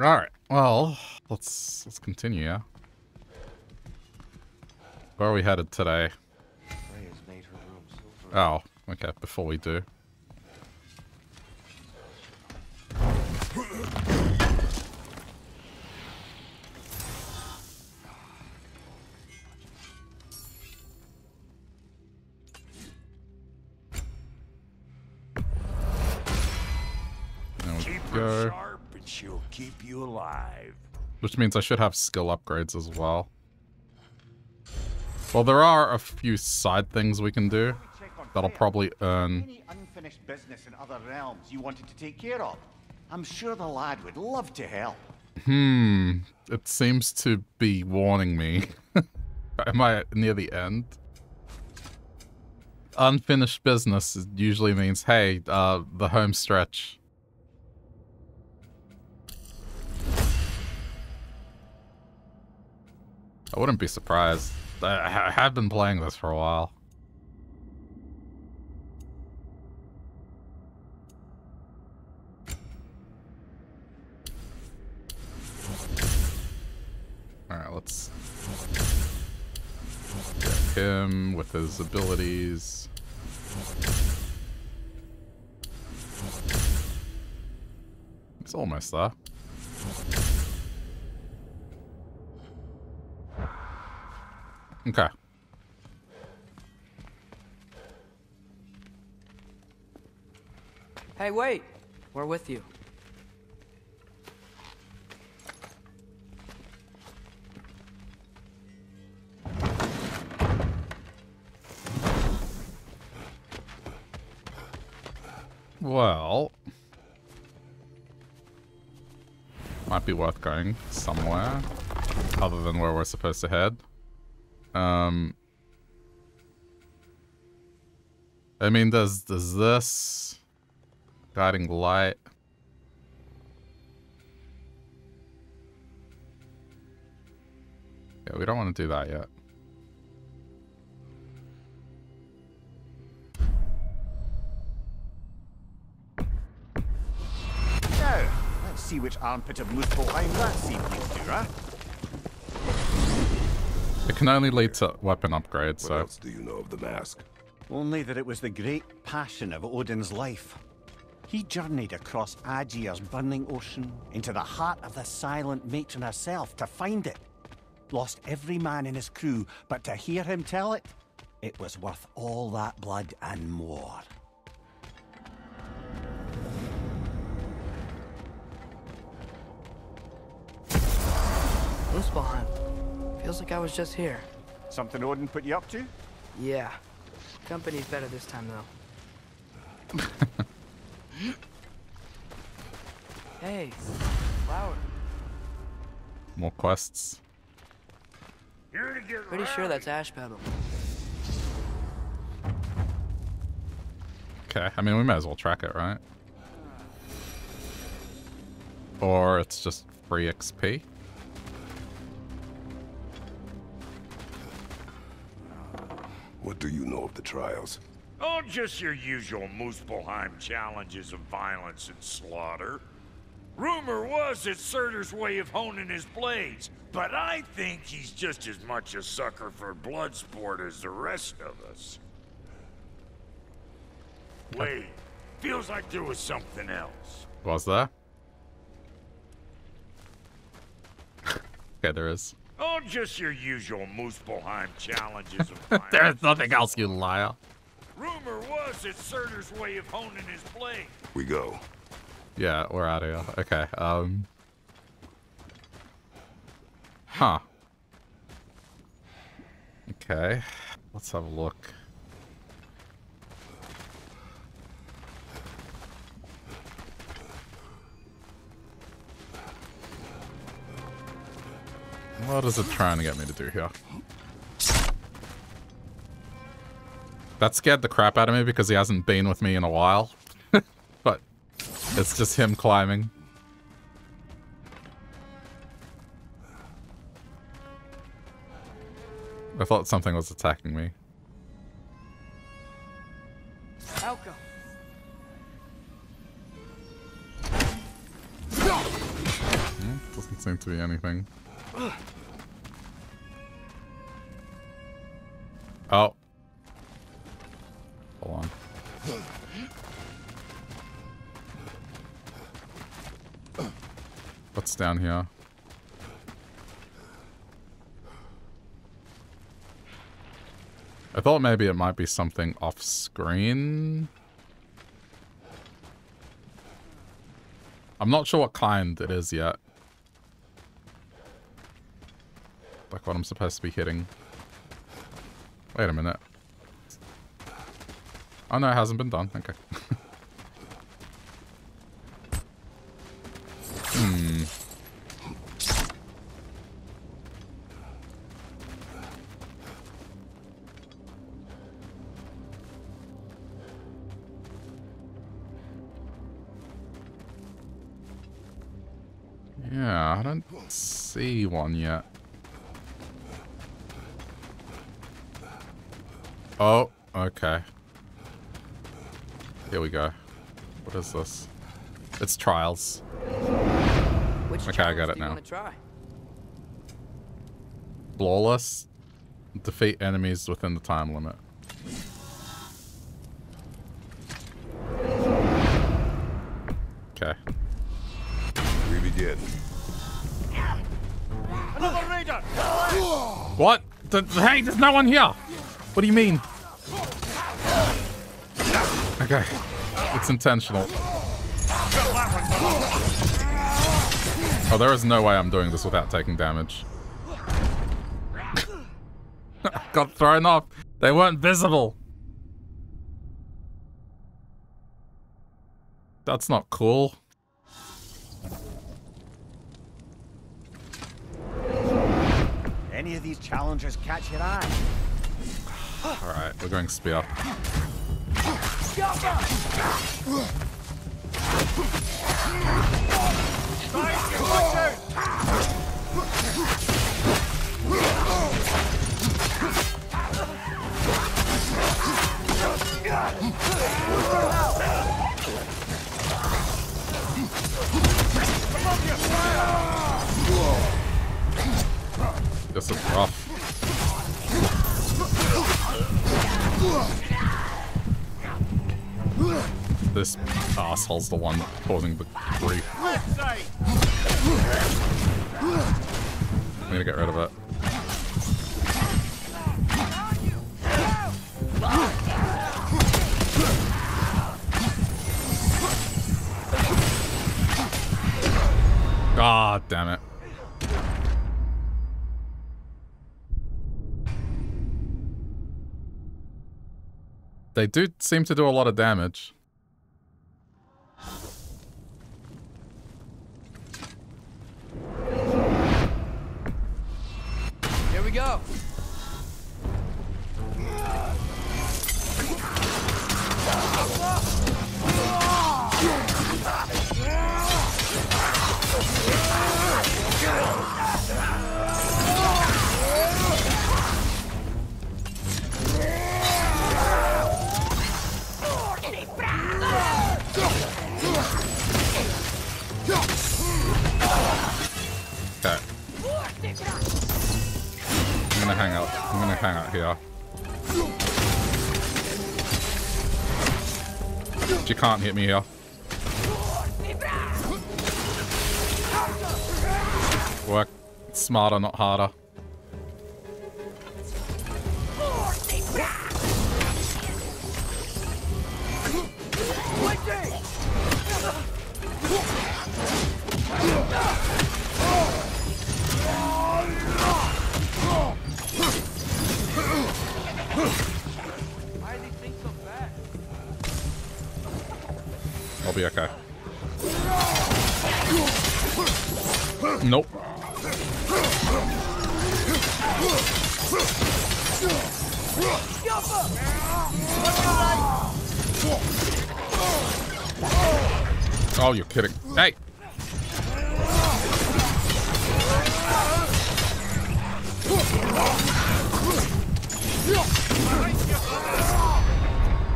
Alright, well, let's continue, yeah? Where are we headed today? Oh, okay, before we do. Keep you alive. Which means I should have skill upgrades as well. Well, there are a few side things we can do that'll probably earn. Any unfinished business in other realms you wanted to take care of? I'm sure the lad would love to help. It seems to be warning me. Am I near the end? Unfinished business usually means, hey, the home stretch. I wouldn't be surprised. I have been playing this for a while. Alright, let's get him with his abilities. He's almost there. Okay. Hey, wait! We're with you. Well, might be worth going somewhere other than where we're supposed to head. I mean, there's this guiding light. Yeah, we don't want to do that yet. Now, let's see which armpit of Muspelheim that seems to, huh? It can only lead to weapon upgrades, so... What else do you know of the mask? Only that it was the great passion of Odin's life. He journeyed across Aegir's burning ocean into the heart of the silent matron herself to find it. Lost every man in his crew, but to hear him tell it, it was worth all that blood and more. Muspelheim. Feels like I was just here. Something Odin put you up to? Yeah. Company's better this time, though. Hey, flower. More quests. Pretty sure that's ash pedal. Okay, I mean, we might as well track it, right? Or it's just free XP. What do you know of the trials? Oh, just your usual Muspelheim challenges of violence and slaughter. Rumor was it's Surtur's way of honing his blades, but I think he's just as much a sucker for blood sport as the rest of us. Wait, feels like there was something else. Was there? Yeah, there is. Oh, just your usual Muspelheim challenges. There's nothing else, you liar. Rumor was it's Surtur's way of honing his blade. We go. Yeah, we're out of here. Okay. Huh. Okay. Let's have a look. What is it trying to get me to do here? That scared the crap out of me because he hasn't been with me in a while. But it's just him climbing. I thought something was attacking me. Welcome. Doesn't seem to be anything. Oh. Hold on. What's down here? I thought maybe it might be something off screen. I'm not sure what kind it is yet. Like what I'm supposed to be hitting. Wait a minute. Oh no, it hasn't been done. Okay. Yeah, I don't see one yet. Oh, okay. Here we go. What is this? It's Trials. Okay, I got it now. Flawless. Defeat enemies within the time limit. Okay. We begin. Another raider! What? Hey, there's no one here! What do you mean? Okay. It's intentional. Oh, there is no way I'm doing this without taking damage. Got thrown off. They weren't visible. That's not cool. Any of these challengers catch your eye? Alright, we're going spear. This is rough. This asshole's the one causing the grief. I'm gonna get rid of it. God damn it. They do seem to do a lot of damage. Here we go. Okay. I'm gonna hang out here. You can't hit me here. Work smarter, not harder. Why do you think so fast? I'll be okay. Nope. Oh, you're kidding. Hey!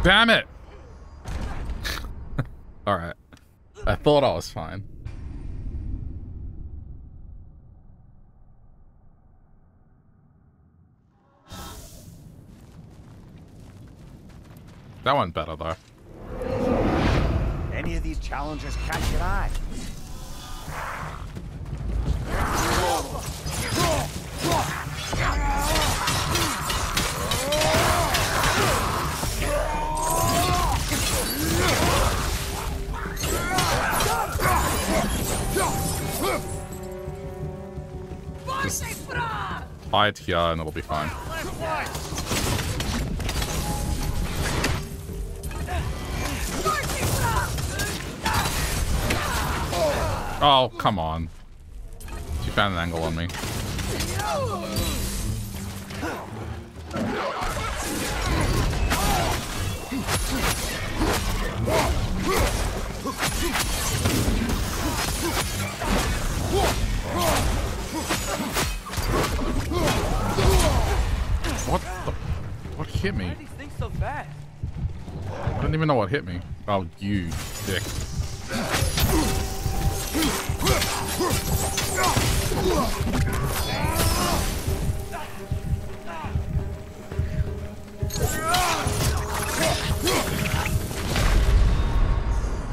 Damn it! Alright. I thought I was fine. That one's better though. Any of these challengers catch your eye? Just hide here and it'll be fine. Oh, come on. She found an angle on me. What the? What hit me? Why do you think so fast? I don't even know what hit me. Oh, you dick.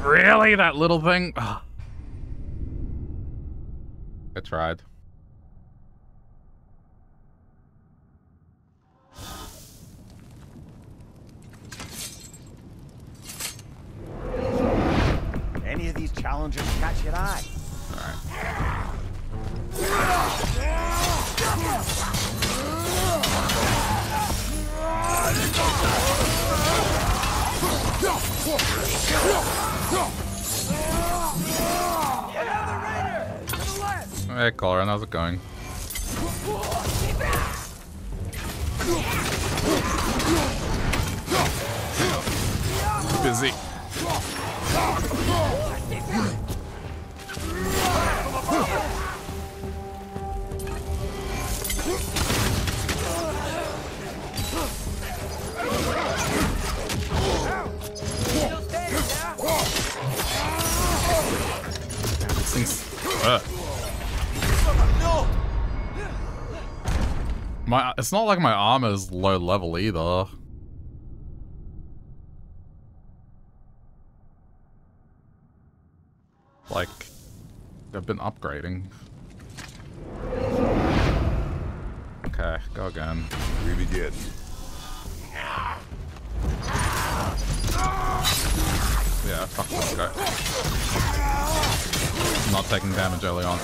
Really? That little thing? Ugh. I tried. Any of these challengers catch your eye? All right. Hey, Colin, how's it going? Busy. This thing's it's not like my armor is low level either. Like, I've been upgrading. Okay, go again. We begin. Yeah, fuck this guy. Not taking damage early on.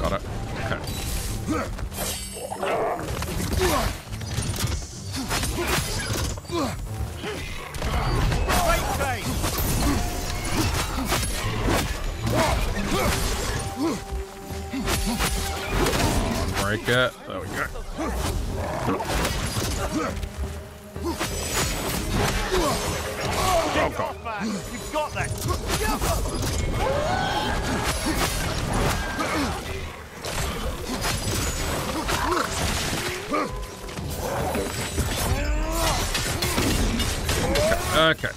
Got it. Okay. Break it. There we go. Oh God. You got that. Okay.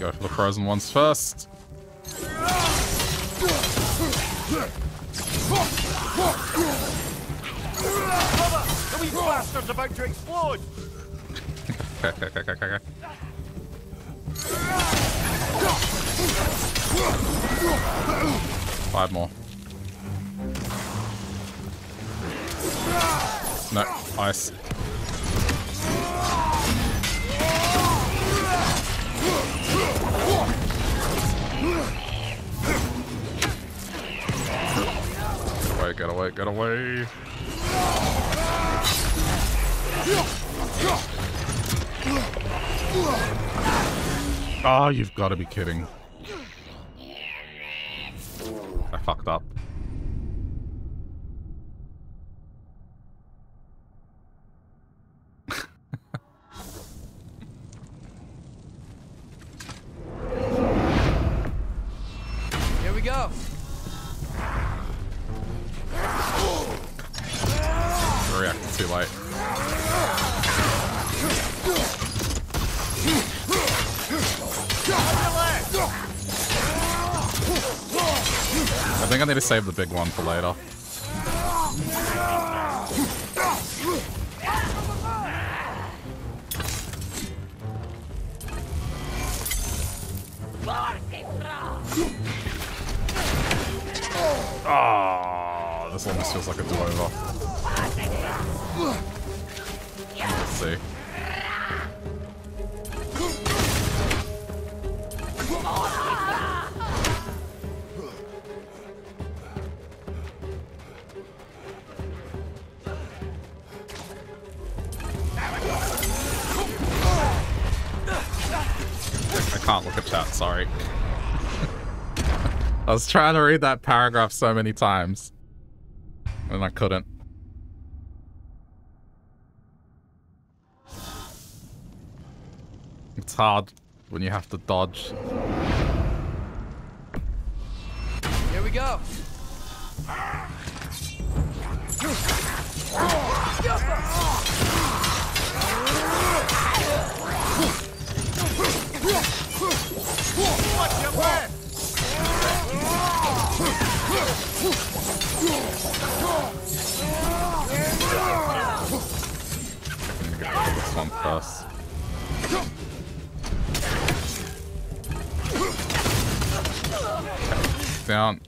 Go for the frozen ones first. The wee bastard's about to explode. Okay. Five more. No, ice. Get away. Oh, you've got to be kidding. I fucked up. Here we go. Reacted too late. I think I need to save the big one for later. Oh, this almost feels like a do-over. Let's see. I can't look at chat, sorry. I was trying to read that paragraph so many times, and I couldn't. It's hard when you have to dodge. Here we go. Watch your back. I'm gonna get this one first. Okay. Down.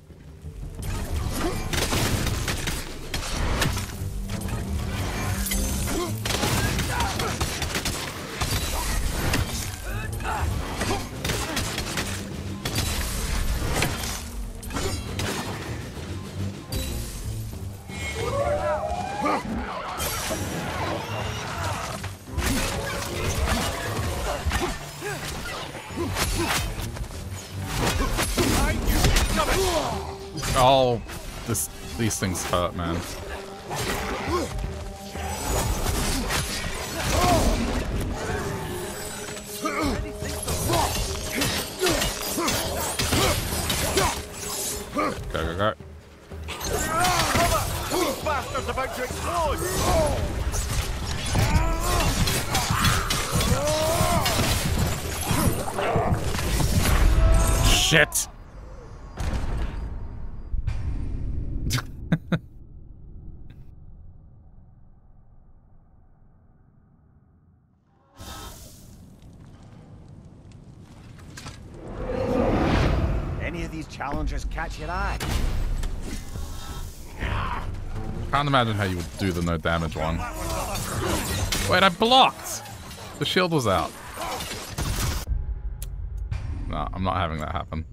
Oh, these things hurt, man. Go, go, go. These bastards about to explode! Shit. Any of these challengers catch your eye? Can't imagine how you would do the no damage one. Wait, I blocked. The shield was out. No, I'm not having that happen.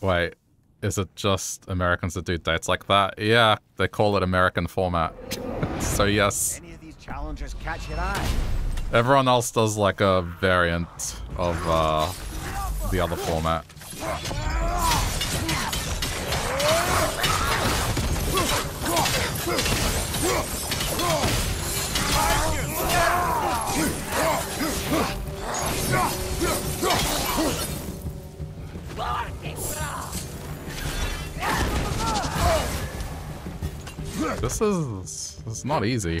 Wait, is it just Americans that do dates like that? Yeah, they call it American format. So yes. Any of these challengers catch your eye? Everyone else does like a variant of the other format. This is not easy.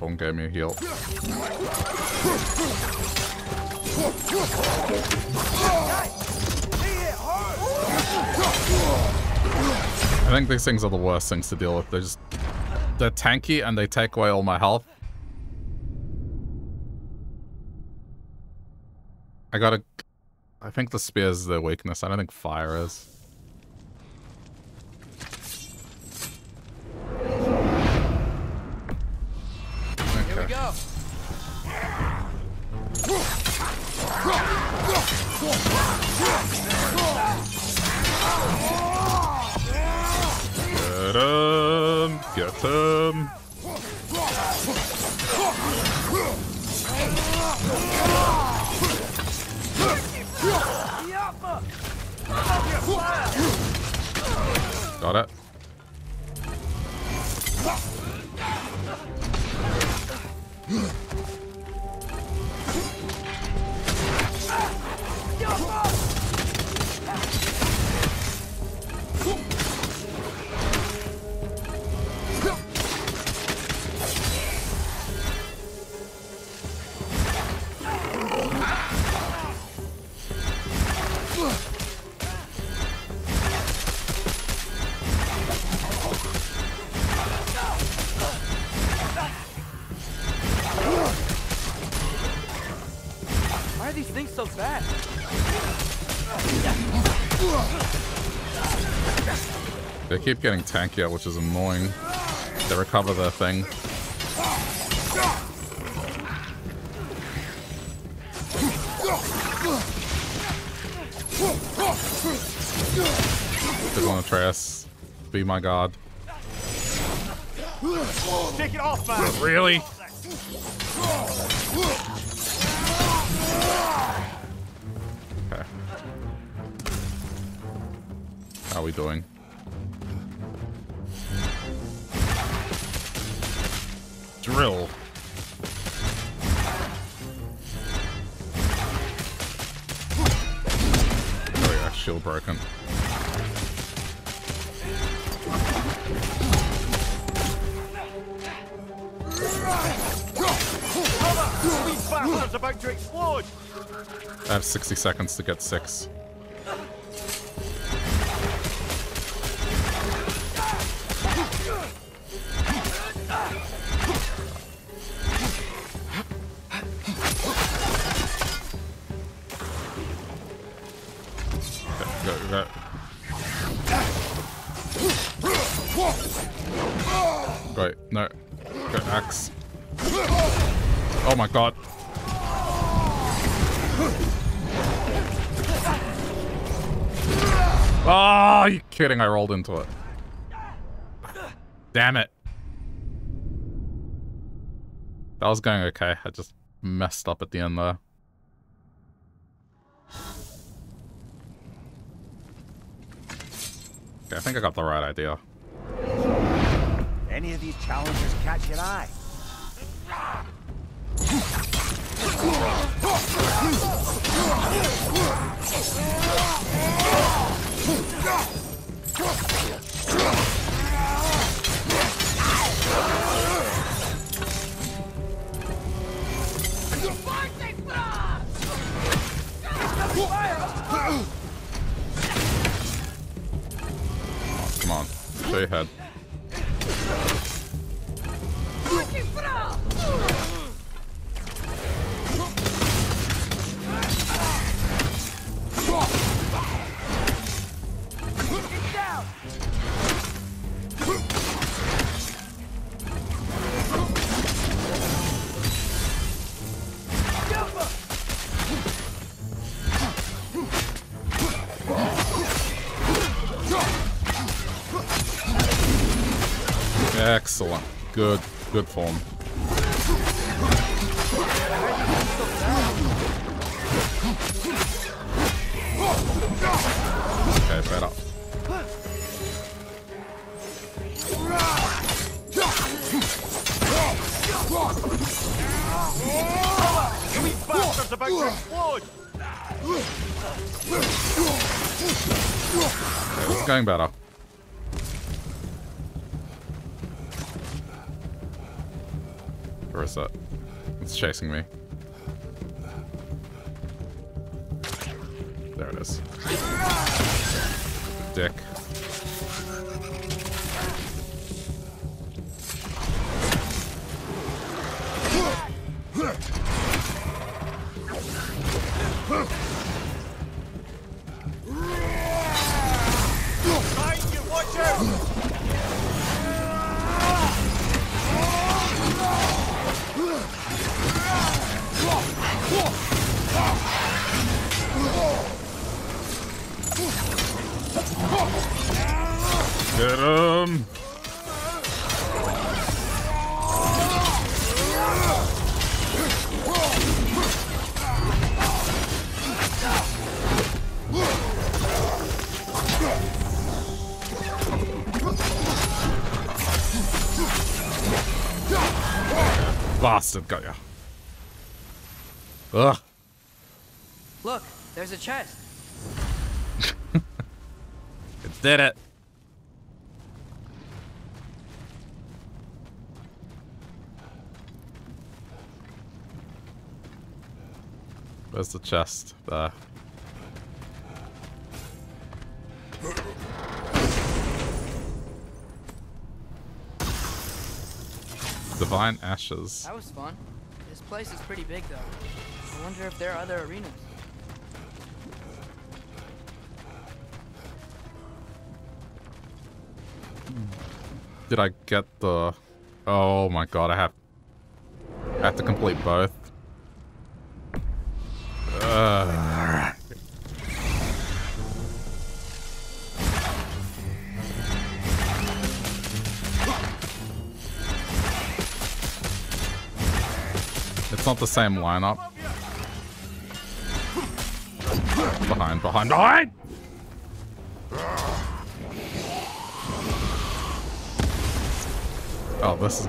Phone gave me a heal. I think these things are the worst things to deal with. They're just... they're tanky and they take away all my health. I gotta... I think the spear is their weakness. I don't think fire is. Okay. Here we go. Get him! Get him! Got it. They keep getting tankier, which is annoying. They recover their thing. Just want to try us. Be my god. Take it off, man. Really? How are we doing? Drill. Oh yeah, shield broken. I have 60 seconds to get 6. Kidding, I rolled into it. Damn it. That was going okay. I just messed up at the end there. Okay, I think I got the right idea. Any of these challengers catch your eye? Oh, come on, show your head. Excellent. Good form. Okay, better. Okay, it's going better. Where is that? It's chasing me. There it is. Dick. bastard. Got ya. Ugh. Look, there's a chest. It did it. Where's the chest? There. Divine ashes. That was fun. This place is pretty big, though. I wonder if there are other arenas. Did I get the... Oh my god, I have to complete both. It's not the same lineup. Behind, behind, behind! Oh, this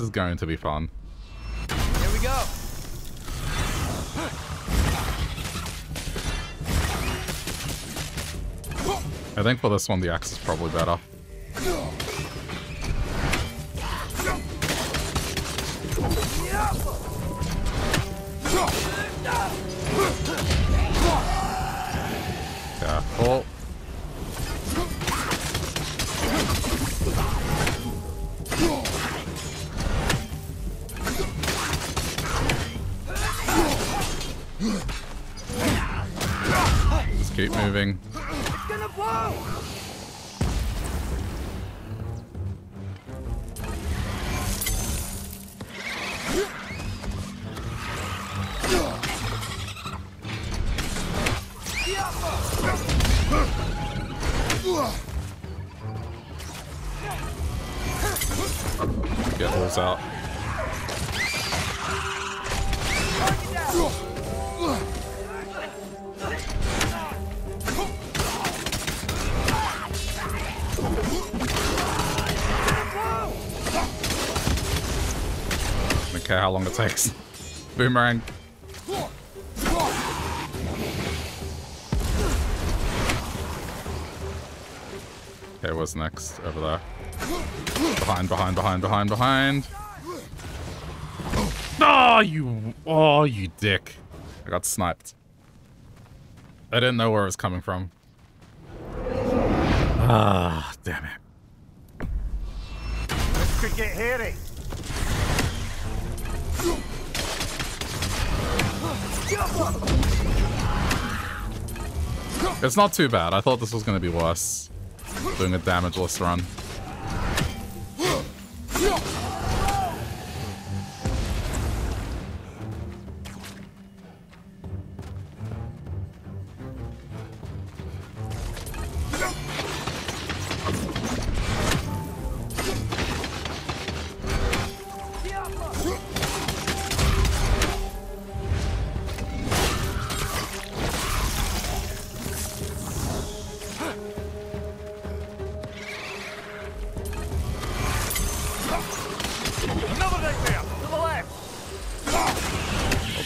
is going to be fun. Here we go. I think for this one, the axe is probably better. Careful. Just keep moving. It's gonna blow. Get those out. I don't care how long it takes. Boomerang. Okay, what's next? Over there. Behind, behind, behind, behind, behind. Oh, you dick. I got sniped. I didn't know where it was coming from. Ah, damn it. This could get hairy. It's not too bad. I thought this was going to be worse. Doing a damageless run.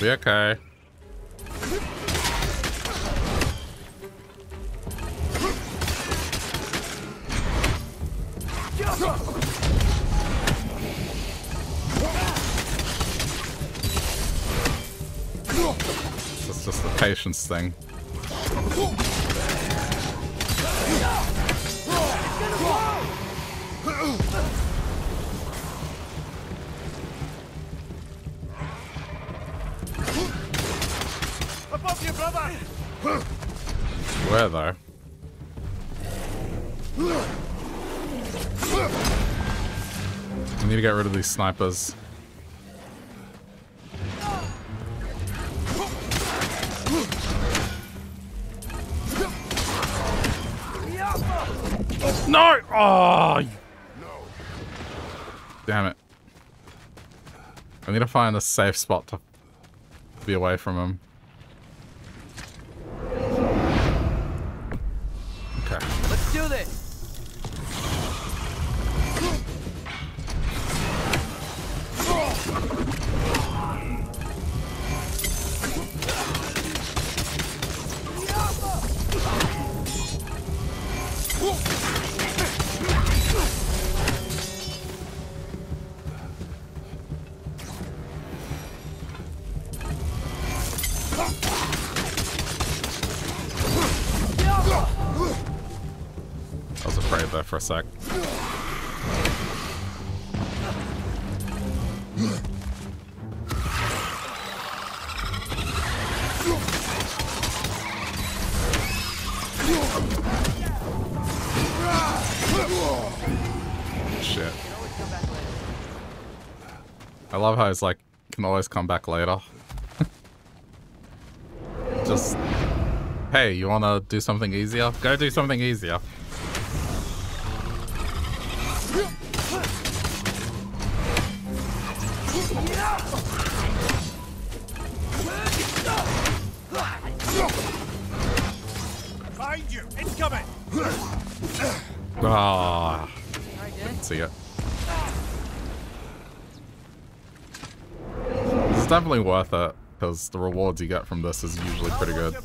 Okay. It's just the patience thing. Where though? I need to get rid of these snipers. No! Oh! Damn it. I need to find a safe spot to be away from him. Do this. for a sec. Shit. I love how it's like, can always come back later. Just, hey, you wanna do something easier? Go do something easier. Find you, incoming. Ah, I didn't see it. It's definitely worth it, because the rewards you get from this is usually pretty good.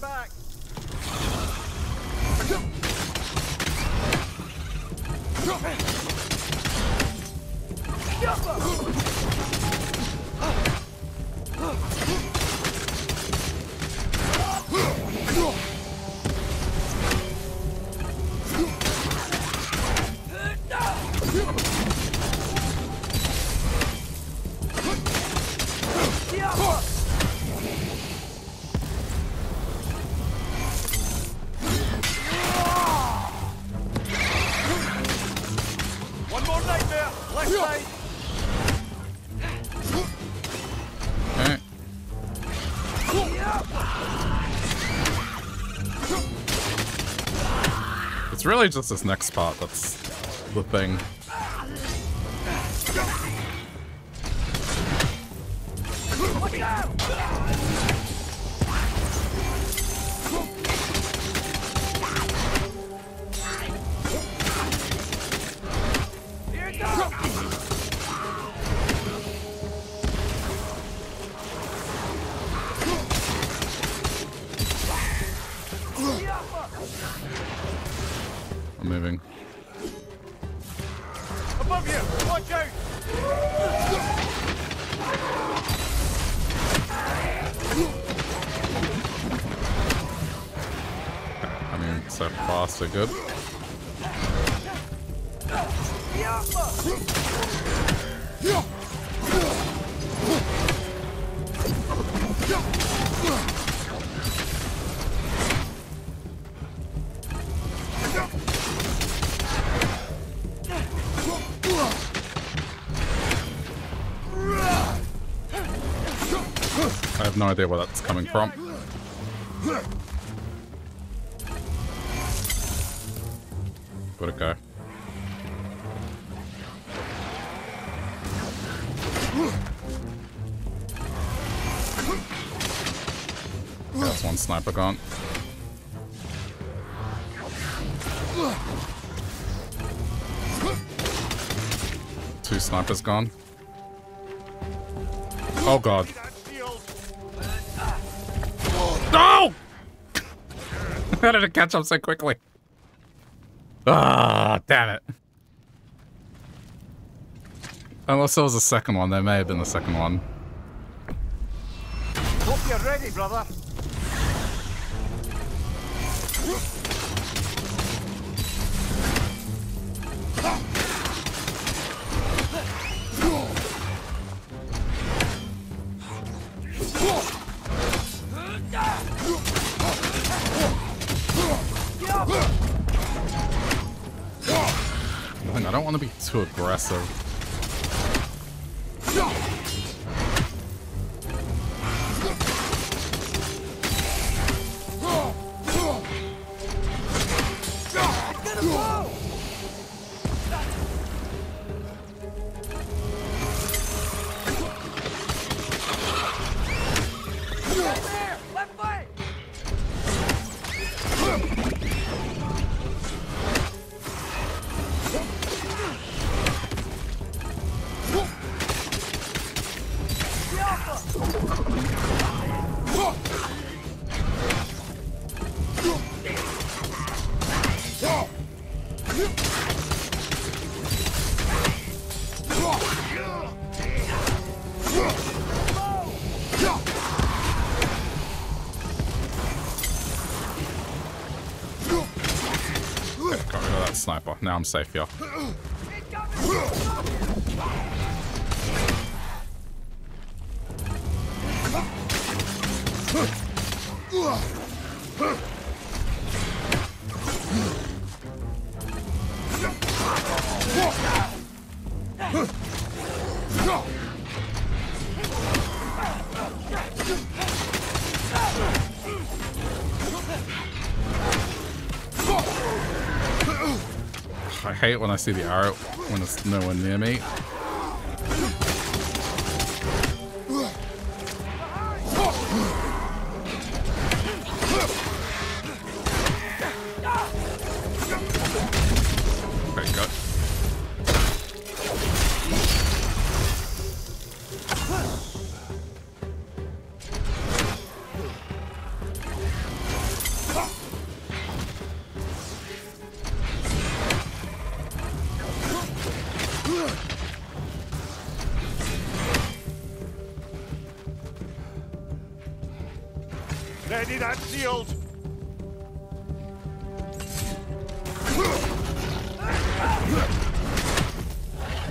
It's really just this next spot that's the thing. Good. I have no idea where that's coming from. Where'd it go? Okay, that's one sniper gone. Two snipers gone. Oh god. No! How did it catch up so quickly? Ah, damn it. Unless there was a second one, there may have been the second one. Hope you're ready, brother. I don't want to be too aggressive. Sniper. now I'm safe here. I hate when I see the arrow when it's nowhere near me. Ready that shield!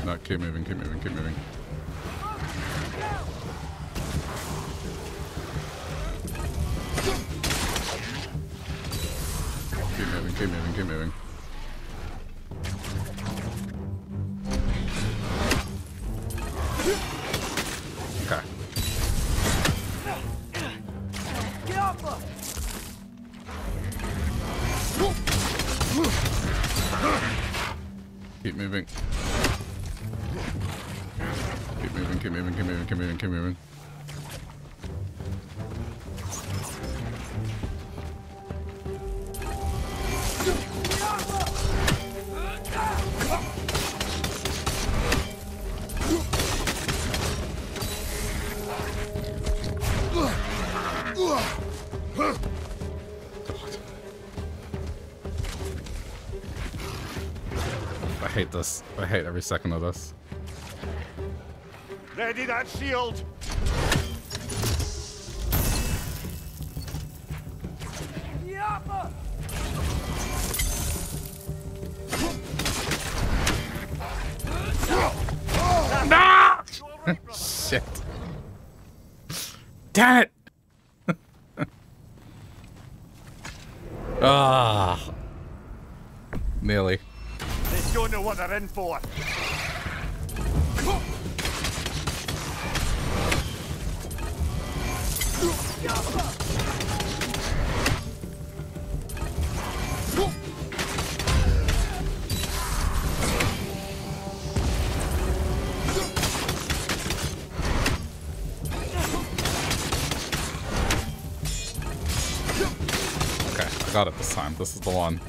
No, keep moving, keep moving, keep moving. Keep moving, keep moving, keep moving. Keep moving. Keep moving, keep moving, keep moving, keep moving, keep moving. I hate this. I hate every second of this. Ready that shield! No! Shit. Damn it! Ah. Nearly. They don't know what they're in for. Okay, I got it this time. This is the one.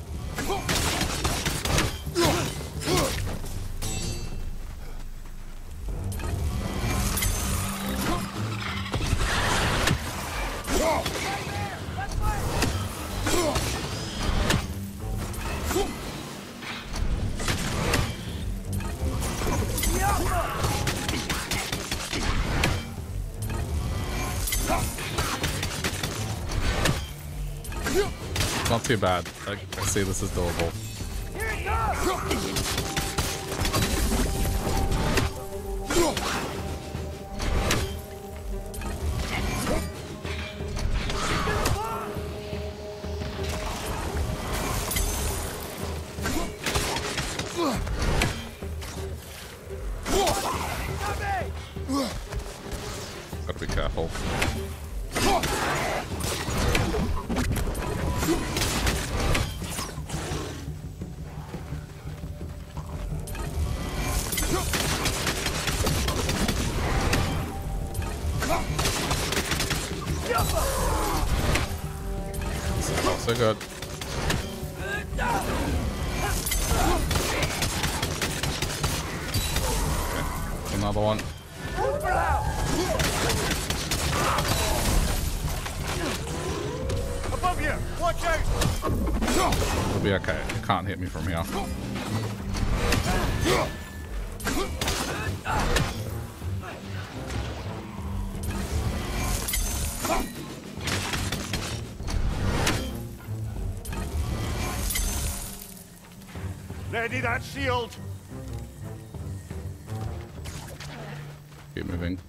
Not too bad. I see this is doable. Here it goes. Gotta be careful. So good. Okay. Another one. Above you! Watch out! It'll be okay. It can't hit me from here. Steady that shield. Keep moving.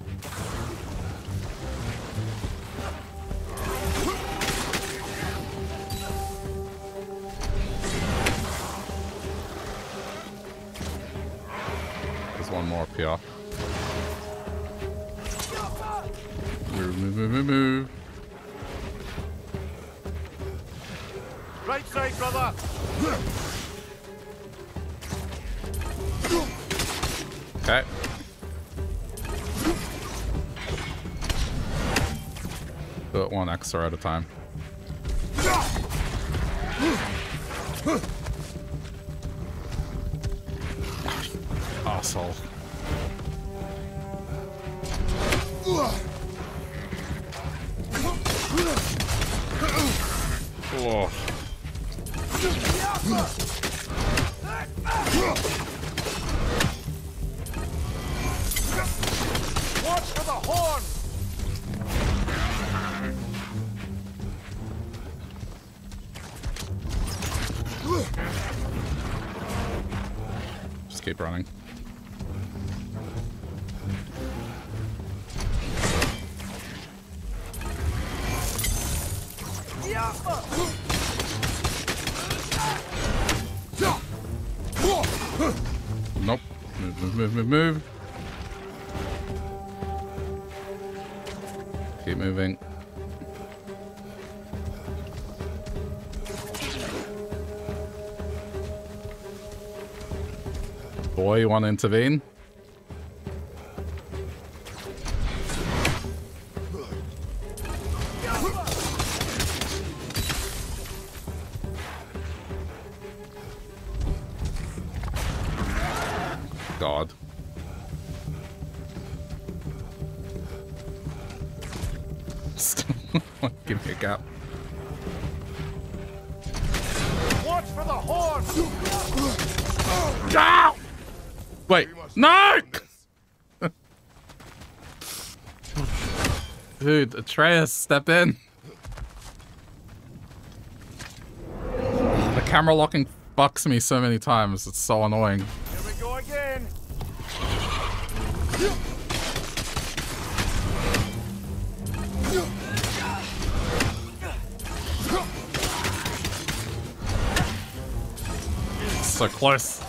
There's one more up here. Move, move, move, move, move. Right side, brother. Okay. Do it one extra at a time. Asshole. Whoa. Watch for the horn. Just keep running. Nope. Move, move, move, move. Keep moving. Boy, you want to intervene? God. Give me a gap. Watch for the horn! Ow! Wait, no! Dude, Atreus, step in. The camera locking bucks me so many times, it's so annoying. Again. So close. I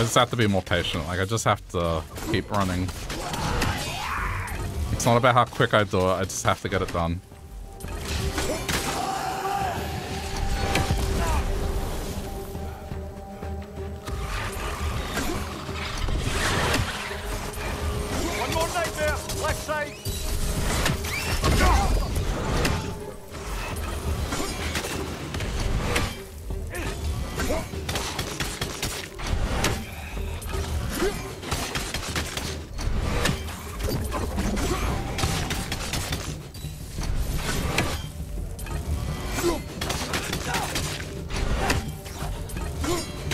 just have to be more patient. Like, I just have to keep running. It's not about how quick I do it, I just have to get it done.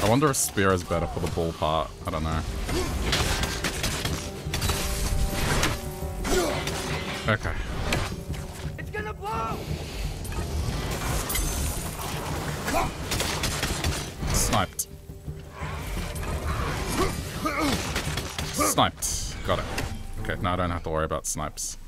I wonder if spear is better for the bull part. I don't know. Okay. It's gonna blow. Sniped. Sniped. Got it. Okay, now I don't have to worry about snipes.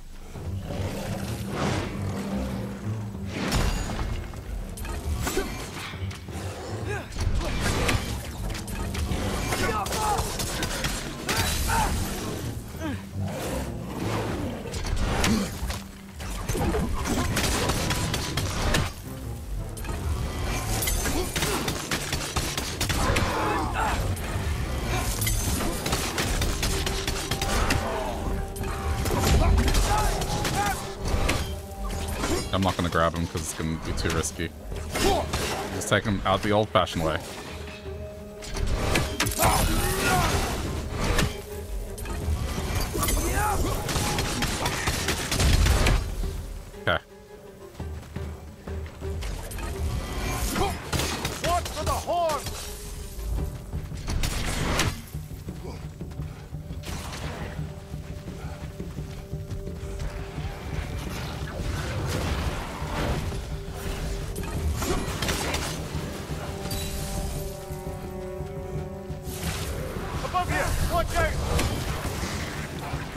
I'm not going to grab him because it's going to be too risky. Just take him out the old-fashioned way. Okay. Watch for the horn!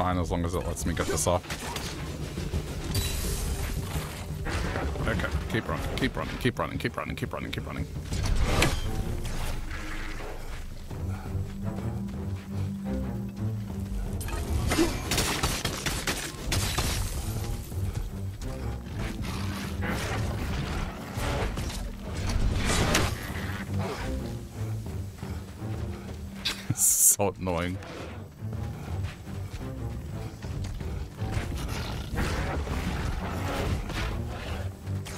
fine as long as it lets me get this off. Okay, keep running, keep running, keep running, keep running, keep running, keep running. So annoying.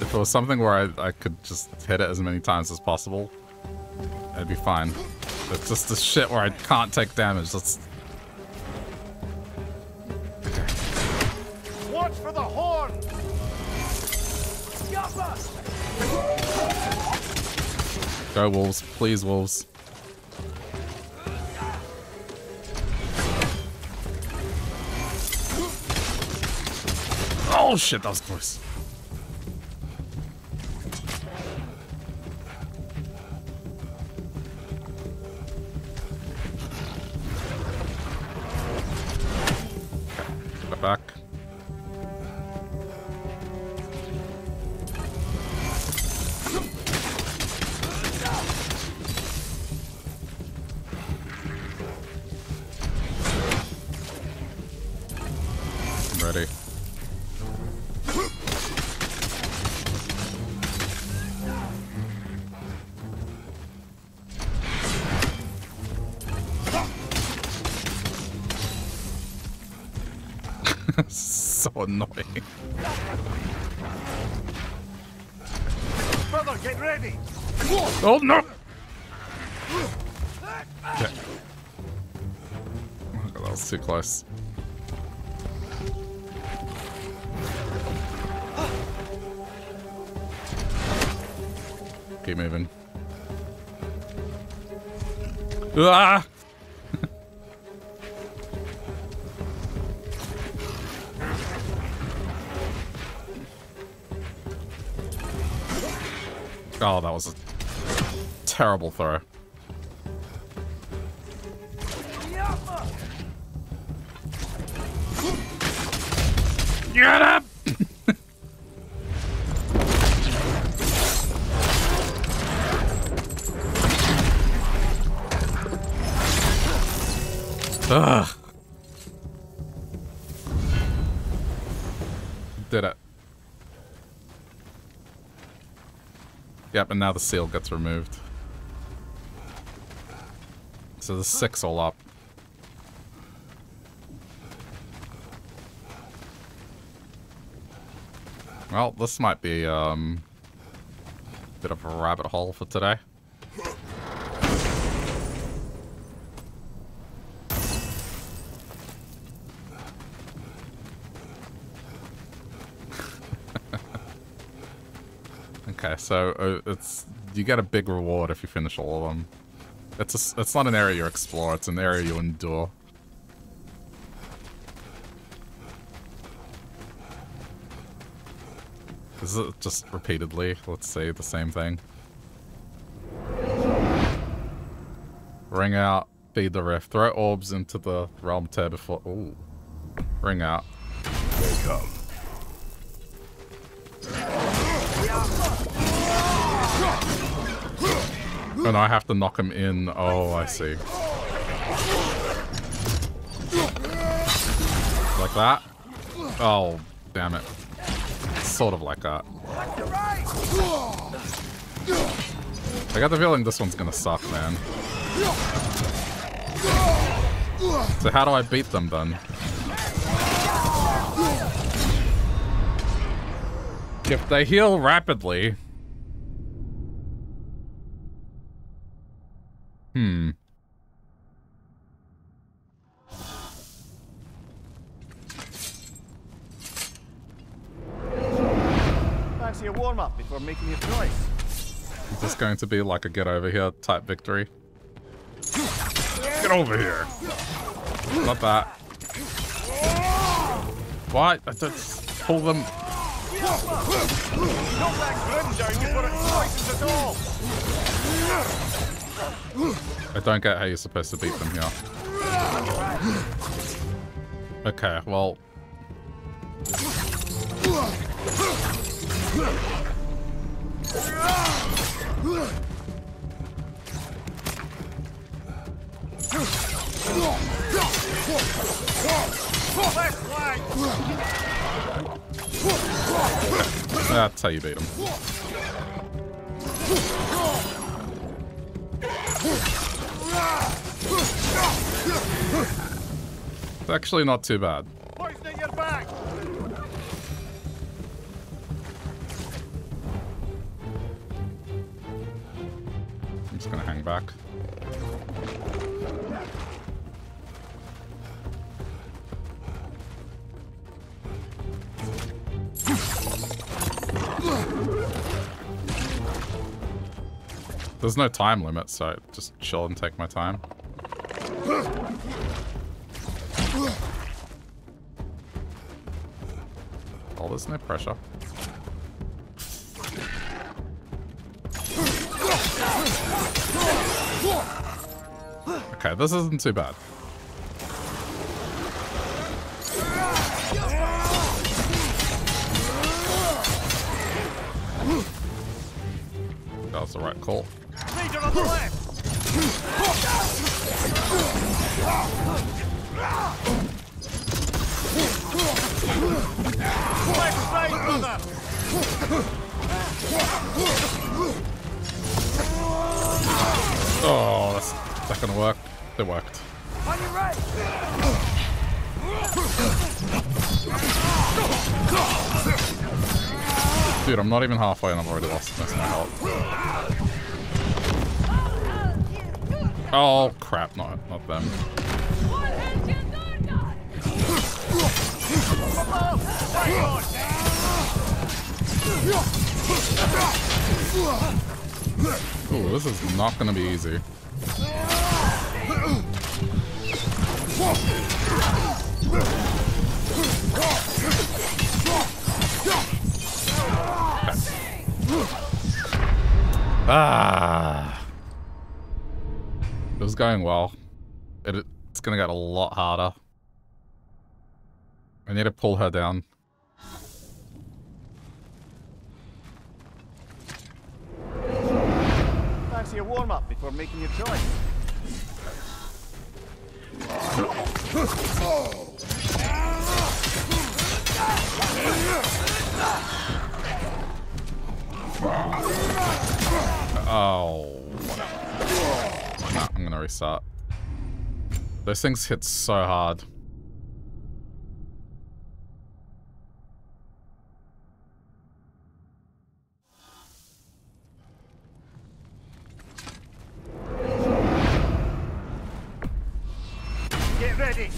If it was something where I could just hit it as many times as possible, I'd be fine. It's just the shit where I can't take damage. That's... Watch for the horn! Go wolves, please wolves. Oh shit, that was close. Get back. I'm ready. So annoying. Brother, get ready. Oh no! Okay. Oh, God, that was too close. Keep moving. Ah! Oh, that was a terrible throw. Get up! Ugh. Did it. Yep, and now the seal gets removed. So the 6 all up. Well, this might be a bit of a rabbit hole for today. Okay, so it's you get a big reward if you finish all of them. It's not an area you explore; it's an area you endure. Is it just repeatedly? Let's see the same thing. Ring out, feed the rift, throw orbs into the realm tab before. Ooh, ring out. They come. And I have to knock him in. Oh, I see. Like that? Oh, damn it. Sort of like that. I got the feeling this one's gonna suck, man. So how do I beat them then? If they heal rapidly... Hmm. Fancy a warm-up before making your choice. Is this going to be like a get over here type victory? Get over here! Not that. Why? I just pull them. Not that grim, don't you? I don't get how you're supposed to beat them here. Okay, well. That's how you beat him. It's actually not too bad. I'm just gonna hang back. There's no time limit, so I just chill and take my time. Oh, there's no pressure. Okay, this isn't too bad. That was the right call. Legion on the left. Oh, that's not gonna work. It worked. On your right. Dude, I'm not even halfway and I've already lost most of my health. Oh crap, not them. Ooh, this is not gonna be easy. Ah. It was going well. It's gonna get a lot harder. I need to pull her down. Fancy a warm up before making your choice. Oh. Nah, I'm gonna restart. Those things hit so hard. Get ready.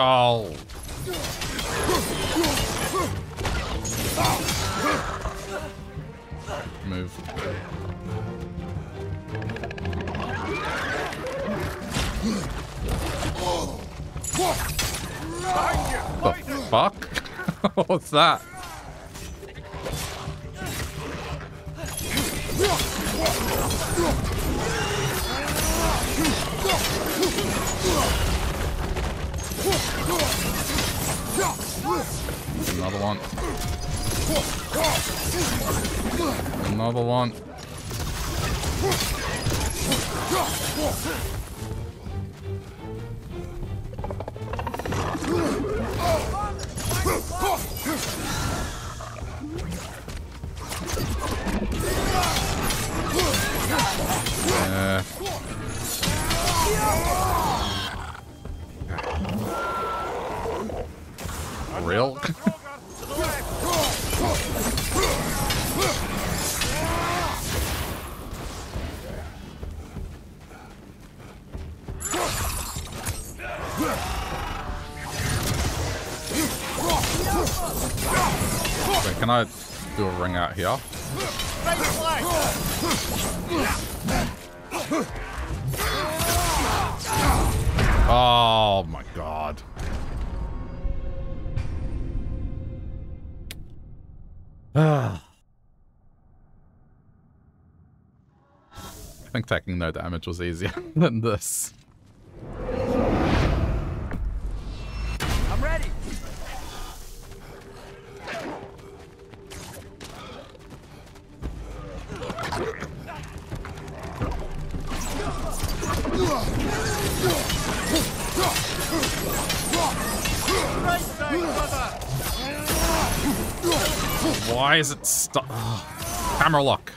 Oh. Move. The fuck? What's that? Another one. Another one. Yeah. Real? Wait, can I do a ring out here? Oh, I think taking no damage was easier than this. I'm ready. Why is it stuck? Camera lock.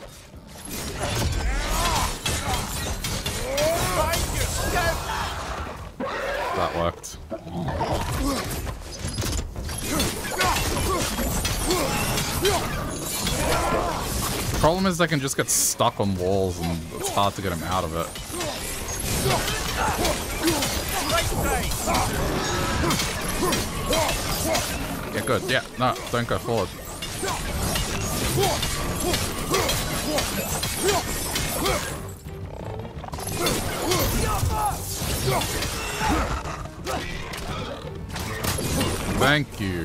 That worked. The problem is they can just get stuck on walls and it's hard to get them out of it. Yeah, good. Yeah, no, don't go forward. Thank you.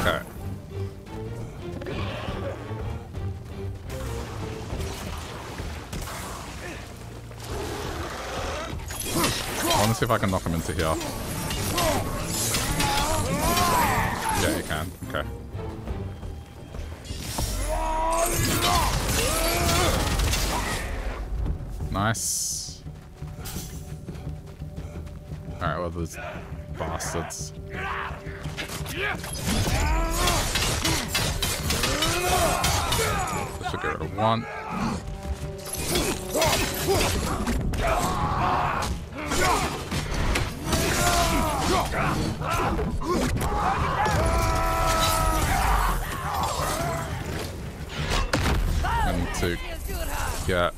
Okay. I want to see if I can knock him into here. Yeah, you can. Okay. Nice. Alright, well, those bastards. Let's get rid of one. I need to get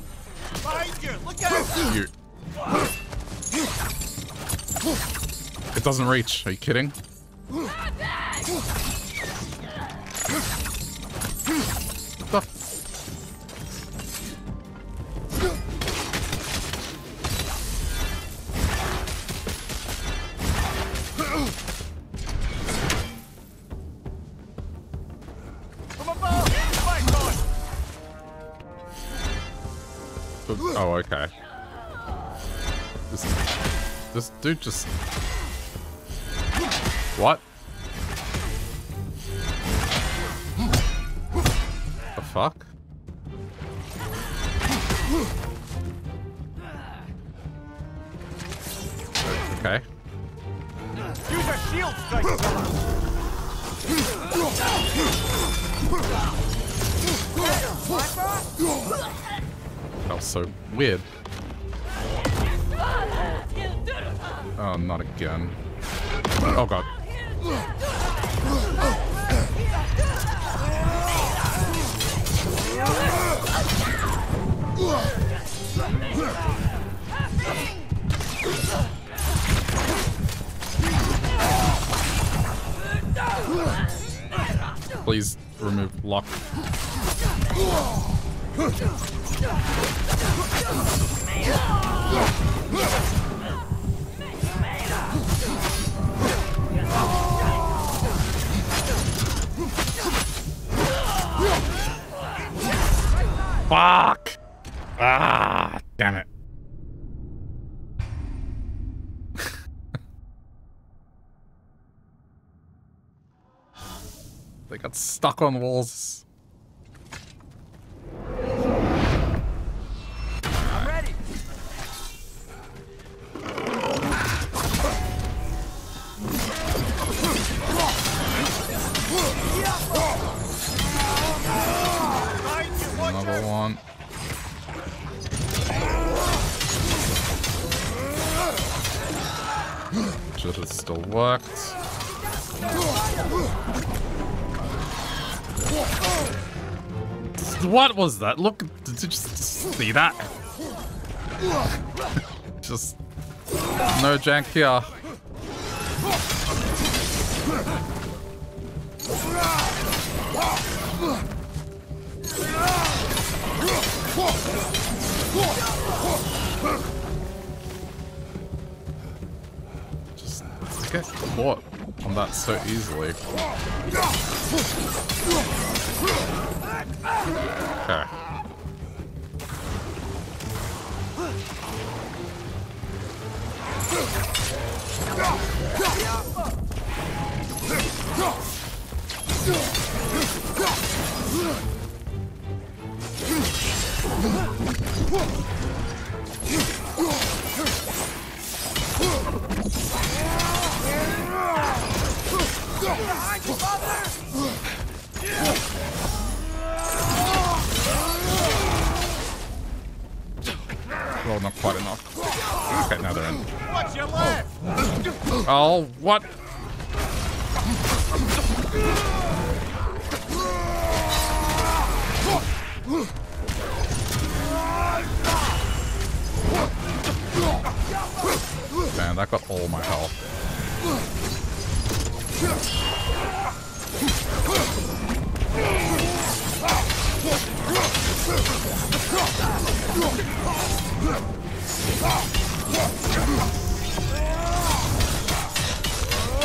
you. It doesn't reach. Are you kidding? Stop. Oh, okay. This dude just... What? The fuck? Okay. Use a shield strike. That was so weird. Oh, not again. Oh, God. Please remove lock. Fuck! Ah, damn it. They got stuck on walls. Another one. Should have still worked. What was that? Look, did you just see that? Just no jank here. Just get caught on that so easily. Okay. Well, not quite enough. Okay, now they're in. What's your left? Oh, what? Man, that got all my health.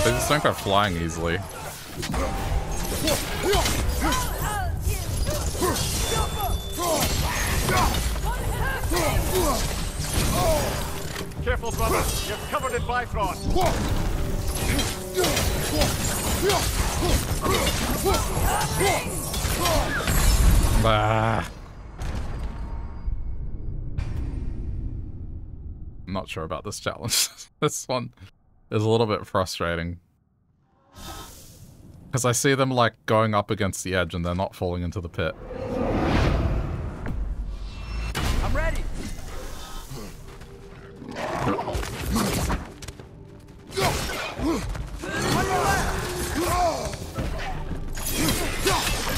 They just don't go flying easily. Careful, brother. You're covered in Bifrost. Ah. I'm not sure about this challenge. This one is a little bit frustrating. Because I see them, like, going up against the edge and they're not falling into the pit. I'm ready.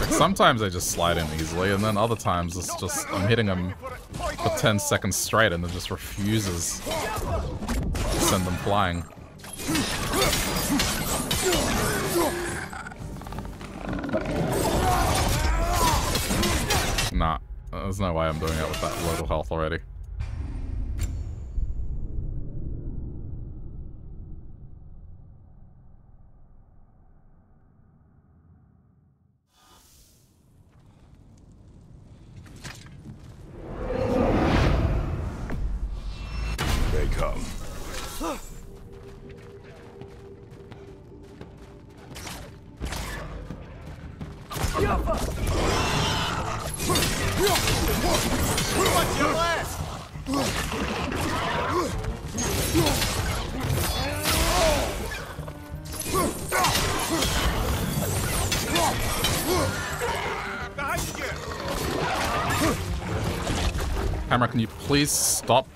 Sometimes I just slide in easily, and then other times it's just I'm hitting them for 10 seconds straight and it just refuses to send them flying. Nah, there's no way I'm doing it with that little health already. Camera, can you please stop?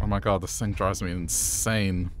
Oh my god, this thing drives me insane.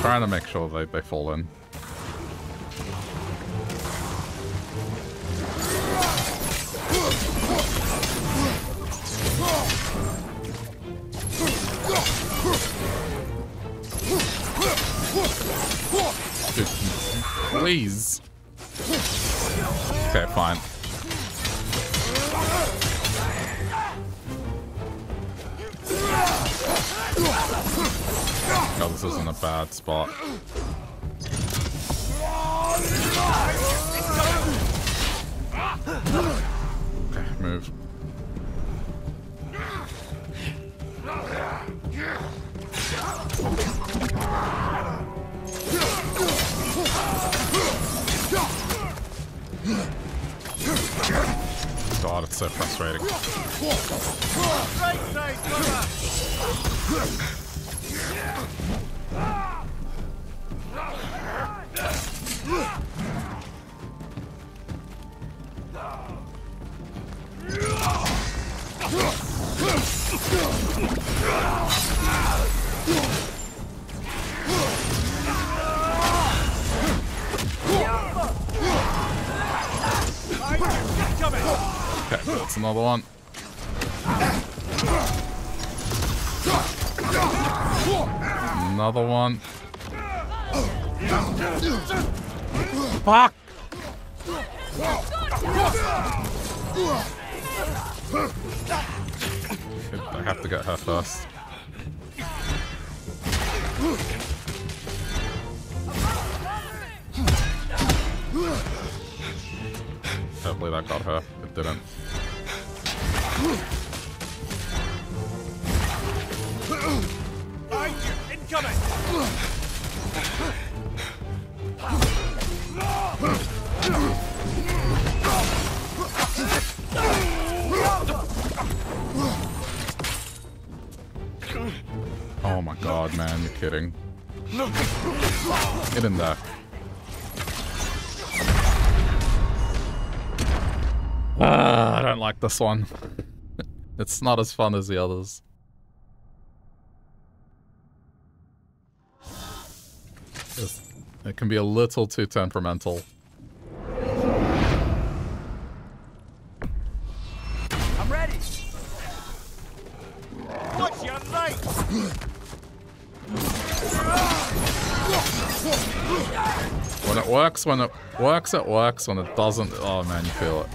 Trying to make sure they fall in. Dude, please. Okay, fine. Oh, this isn't a bad spot. Okay, move. God, it's so frustrating. Okay, that's another one. Another one. Fuck! I have to get her first. Hopefully that got her. It didn't. Oh my god, man, you're kidding. Get in there. I don't like this one. It's not as fun as the others. It can be a little too temperamental. I'm ready. Watch your light. When it works, it works. When it doesn't, oh man, you feel it.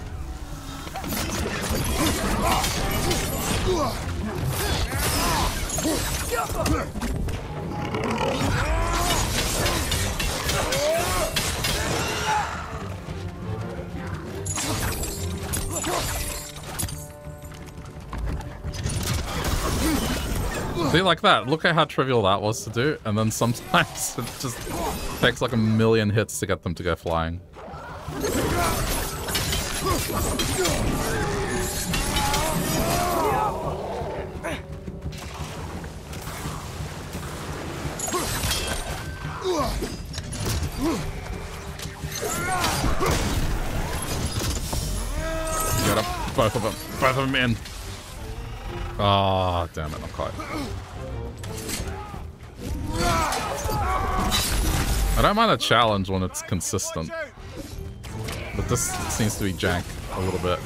See, like that. Look at how trivial that was to do, and then sometimes it just takes like a million hits to get them to go flying. Get up, both of them. Both of them in. Ah, oh, damn it, I'm caught. I don't mind a challenge when it's consistent. But this seems to be jank a little bit.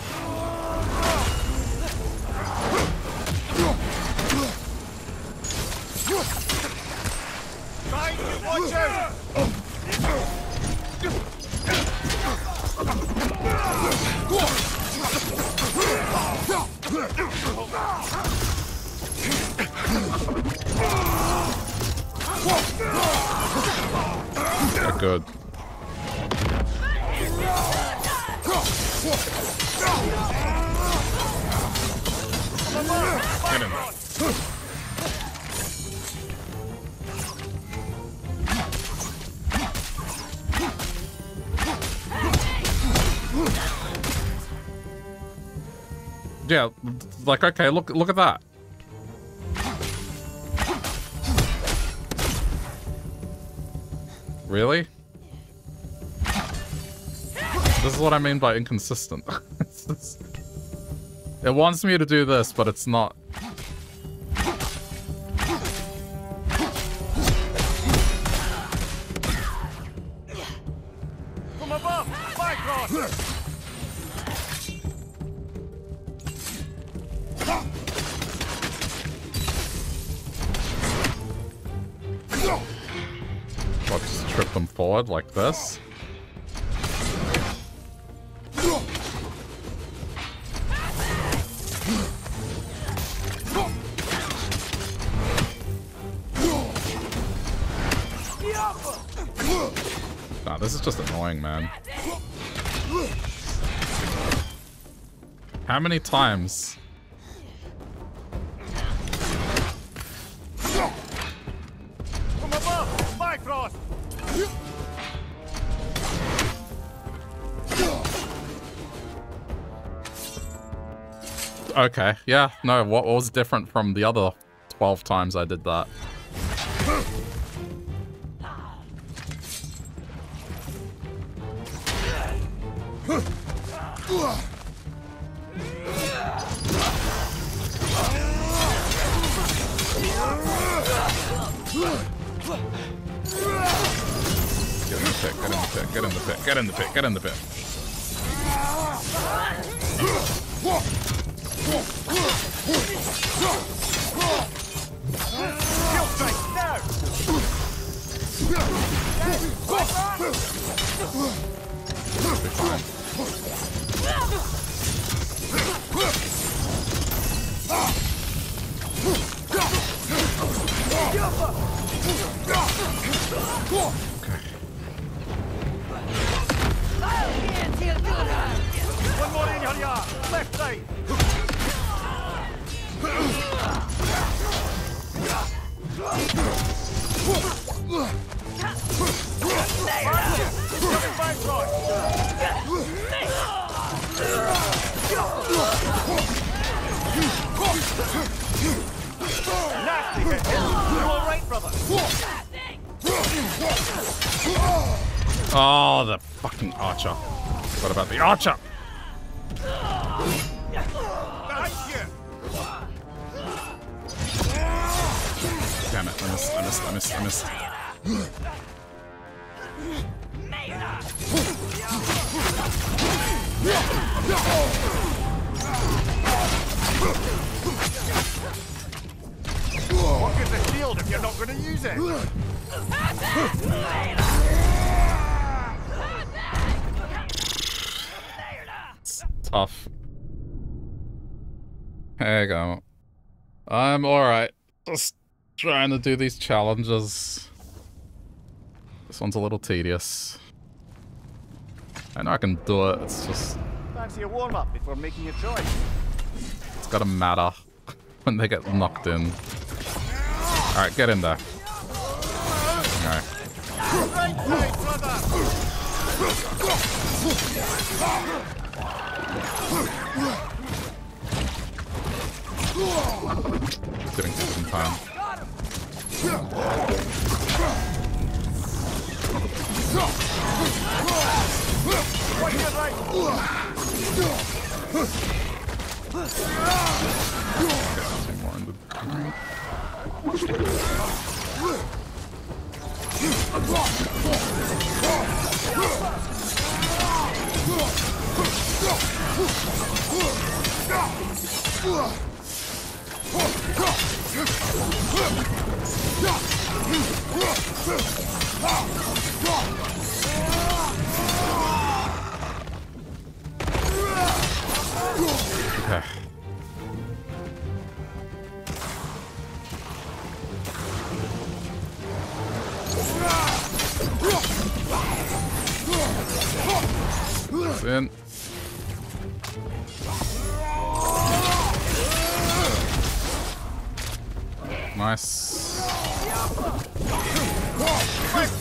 Good. Get him. Yeah, like okay, look at that. Really? This is what I mean by inconsistent. It wants me to do this, but it's not. From above, fly cross. Them forward like this. Nah, this is just annoying, man. How many times? From above, Bifrost. Okay, yeah, no, what was different from the other 12 times I did that? Get in the pit. Oh, the fucking archer. What about the archer? Damn it, I missed. What is the shield if you're not going to use it? It's tough. There you go. I'm alright. Just trying to do these challenges. This one's a little tedious. I know I can do it, it's just... Fancy a warm-up before making your choice. It's gotta matter when they get knocked in. Alright, get in there. Alright. Didn't get some time. Okay, more in the group. Okay. That's in. Nice.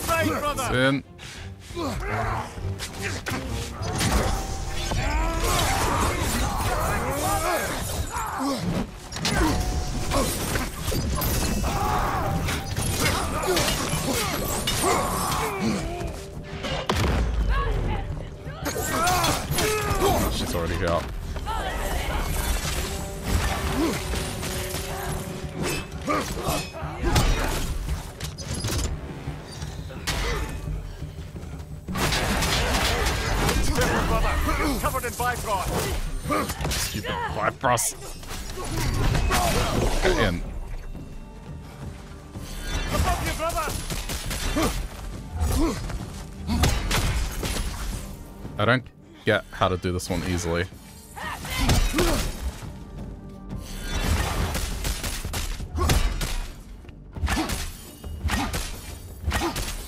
That's in. She's already out. Covered in Bifrost. Stupid Bifrost. Get in. Above you, brother. I don't get how to do this one easily.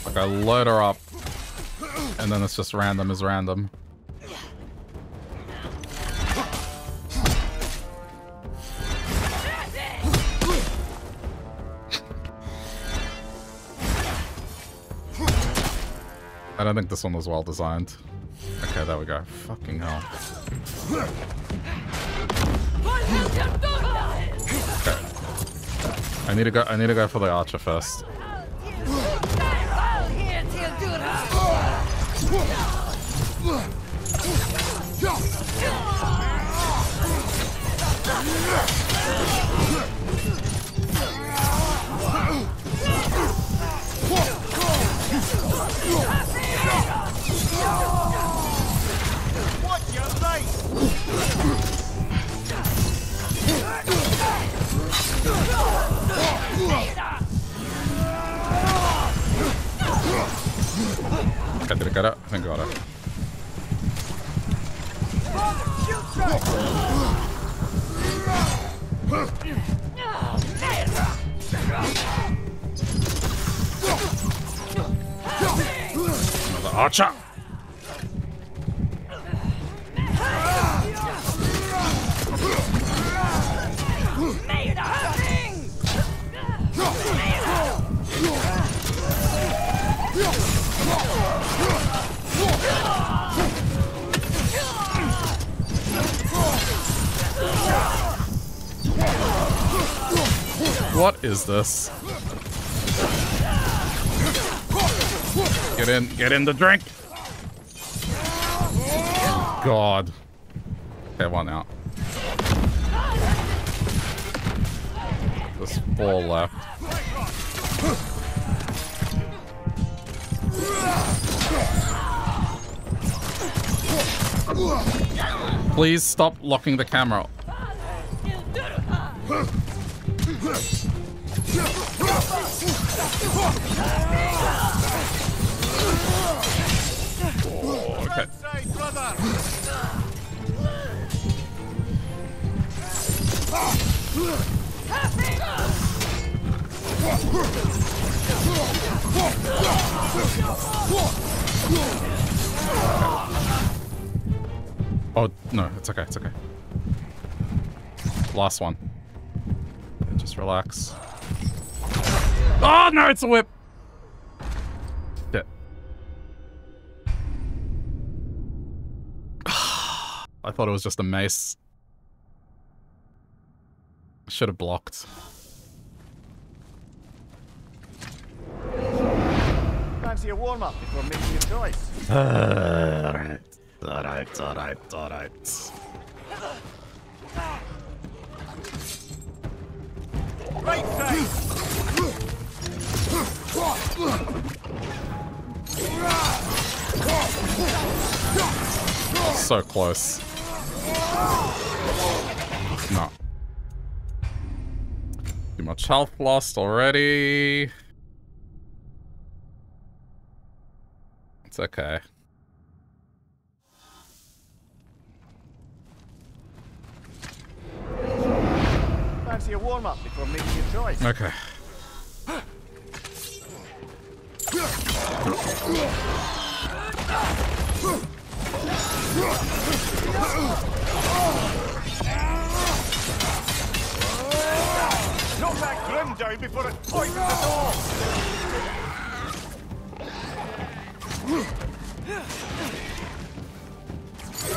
Like I load her up. And then it's just random is random. I don't think this one was well designed. Okay, there we go. Fucking hell. Okay. I need to go for the archer first. What you like? Okay, did it get up? I think I got it. Another archer. What is this? Get in the drink. God. Okay, one out. There's four left. Please stop locking the camera. Oh, okay. Oh no, it's okay, it's okay. Last one. Just relax. Oh no, it's a whip. Shit. I thought it was just a mace. I should have blocked. Fancy a warm up before making your choice. All right. Right side. So close. No. Too much health lost already. It's okay. Fancy a warm up before making your choice. Okay. Knock that grim down before it points the door.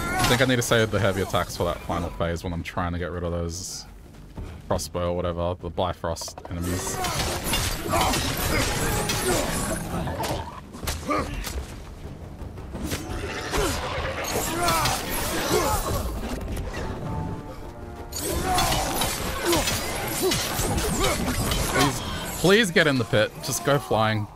I think I need to save the heavy attacks for that final phase when I'm trying to get rid of those crossbow or whatever, the Bifrost enemies. Please get in the pit. Just go flying.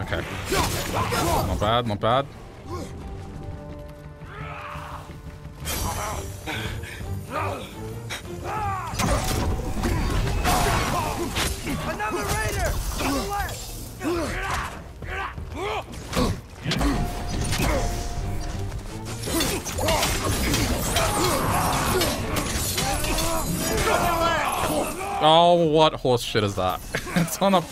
Okay. Not bad, not bad. Another raider! Oh, what horse shit is that? It's on a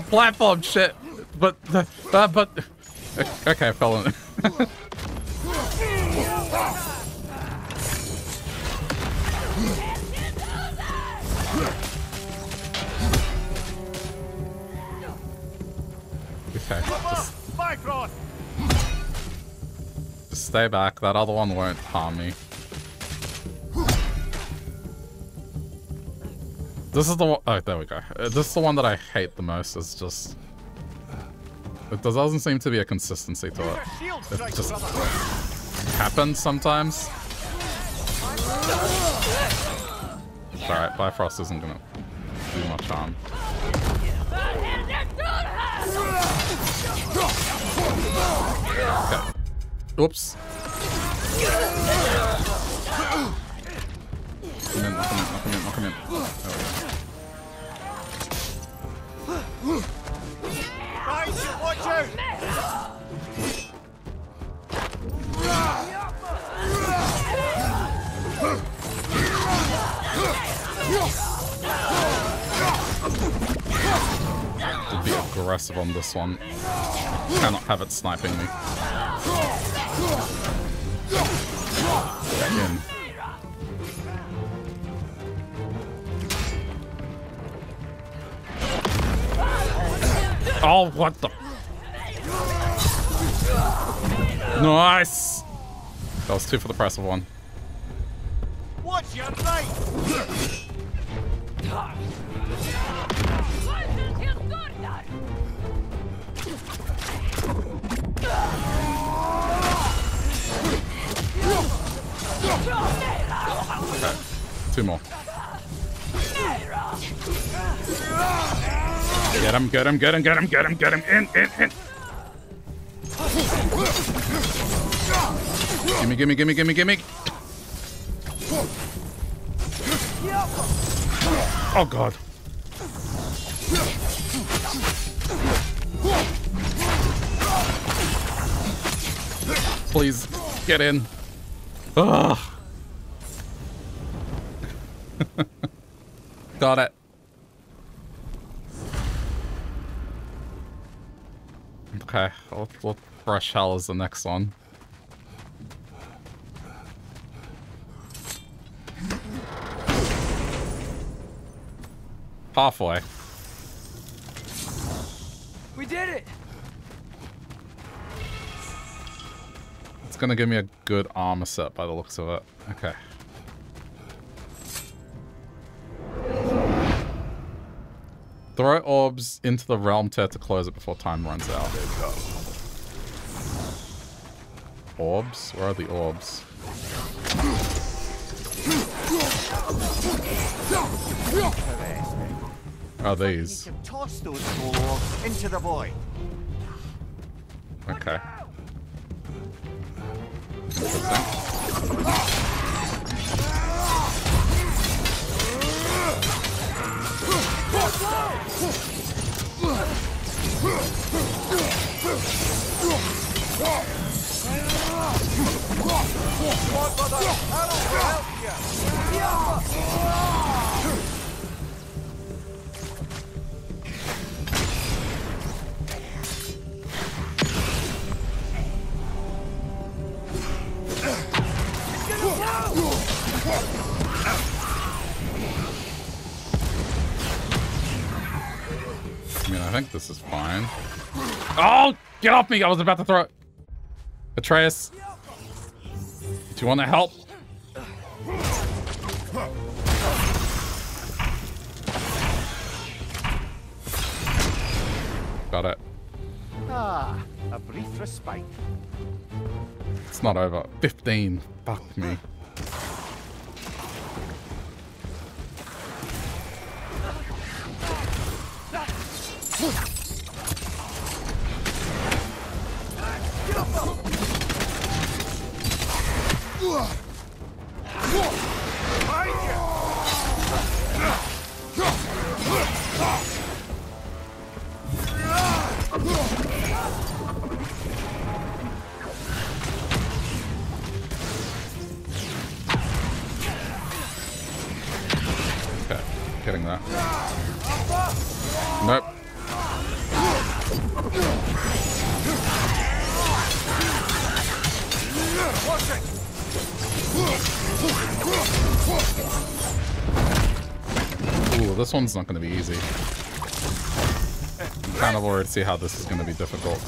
platform shit. But okay, I fell in. Okay, just stay back. That other one won't harm me. This is the one. Oh, there we go. This is the one that I hate the most. It's just. It doesn't seem to be a consistency to it. It just happens sometimes. Alright, Bifrost isn't gonna do much harm. Okay. Oops. Knock him in. There we go. I'll be aggressive on this one. Cannot have it sniping me. Get in. Oh, what the? Nice! That was two for the price of one. Watch your light! Okay, two more. Get him. In. Gimme. Oh, God. Please, get in. Ugh. Got it. Okay, we'll rush hell as the next one. Halfway. We did it. It's gonna give me a good armor set by the looks of it. Okay. Throw orbs into the realm tear to close it before time runs out. Orbs? Where are the orbs? Oh, these. Toss those orbs into the void. Okay. I think this is fine. Oh, get off me! I was about to throw it. Atreus, do you want to help? Got it. Ah, a brief respite. It's not over. 15. Fuck me. Okay. Ooh, this one's not going to be easy. I'm kind of worried to see how this is going to be difficult.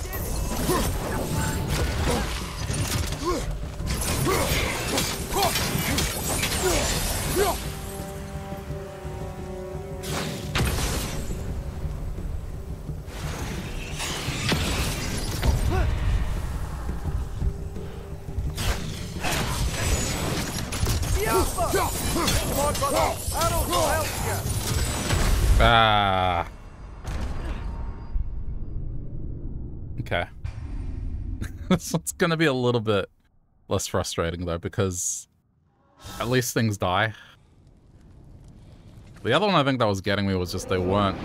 Ah. Okay. This one's going to be a little bit less frustrating, though, because at least things die. The other one I think that was getting me was just they weren't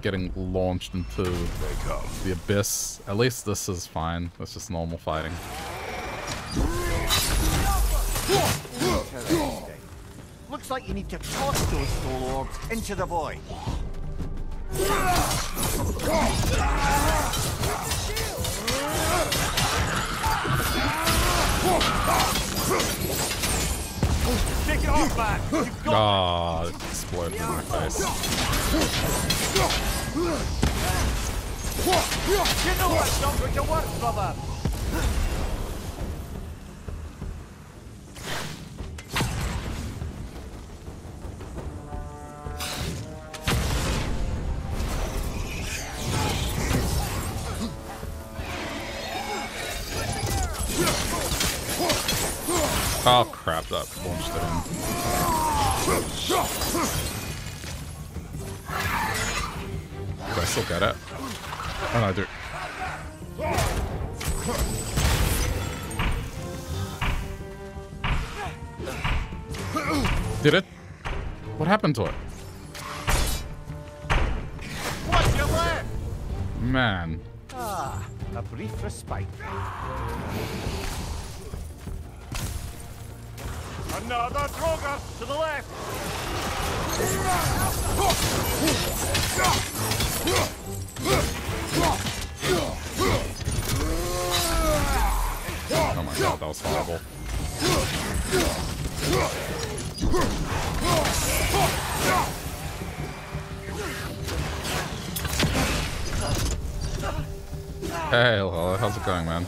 getting launched into the abyss. At least this is fine. That's just normal fighting. Looks like you need to toss those soul orbs into the void. Take it off, man. You've got it exploded in my face. You know that's not going to work, brother. Oh crap, that launched it in. Do I still get it? Oh no, I do. Did it? What happened to it? What's your plan? Man. Ah, a brief respite. Another Droga to the left! Oh my god, that was horrible. Hey, hello, how's it going, man?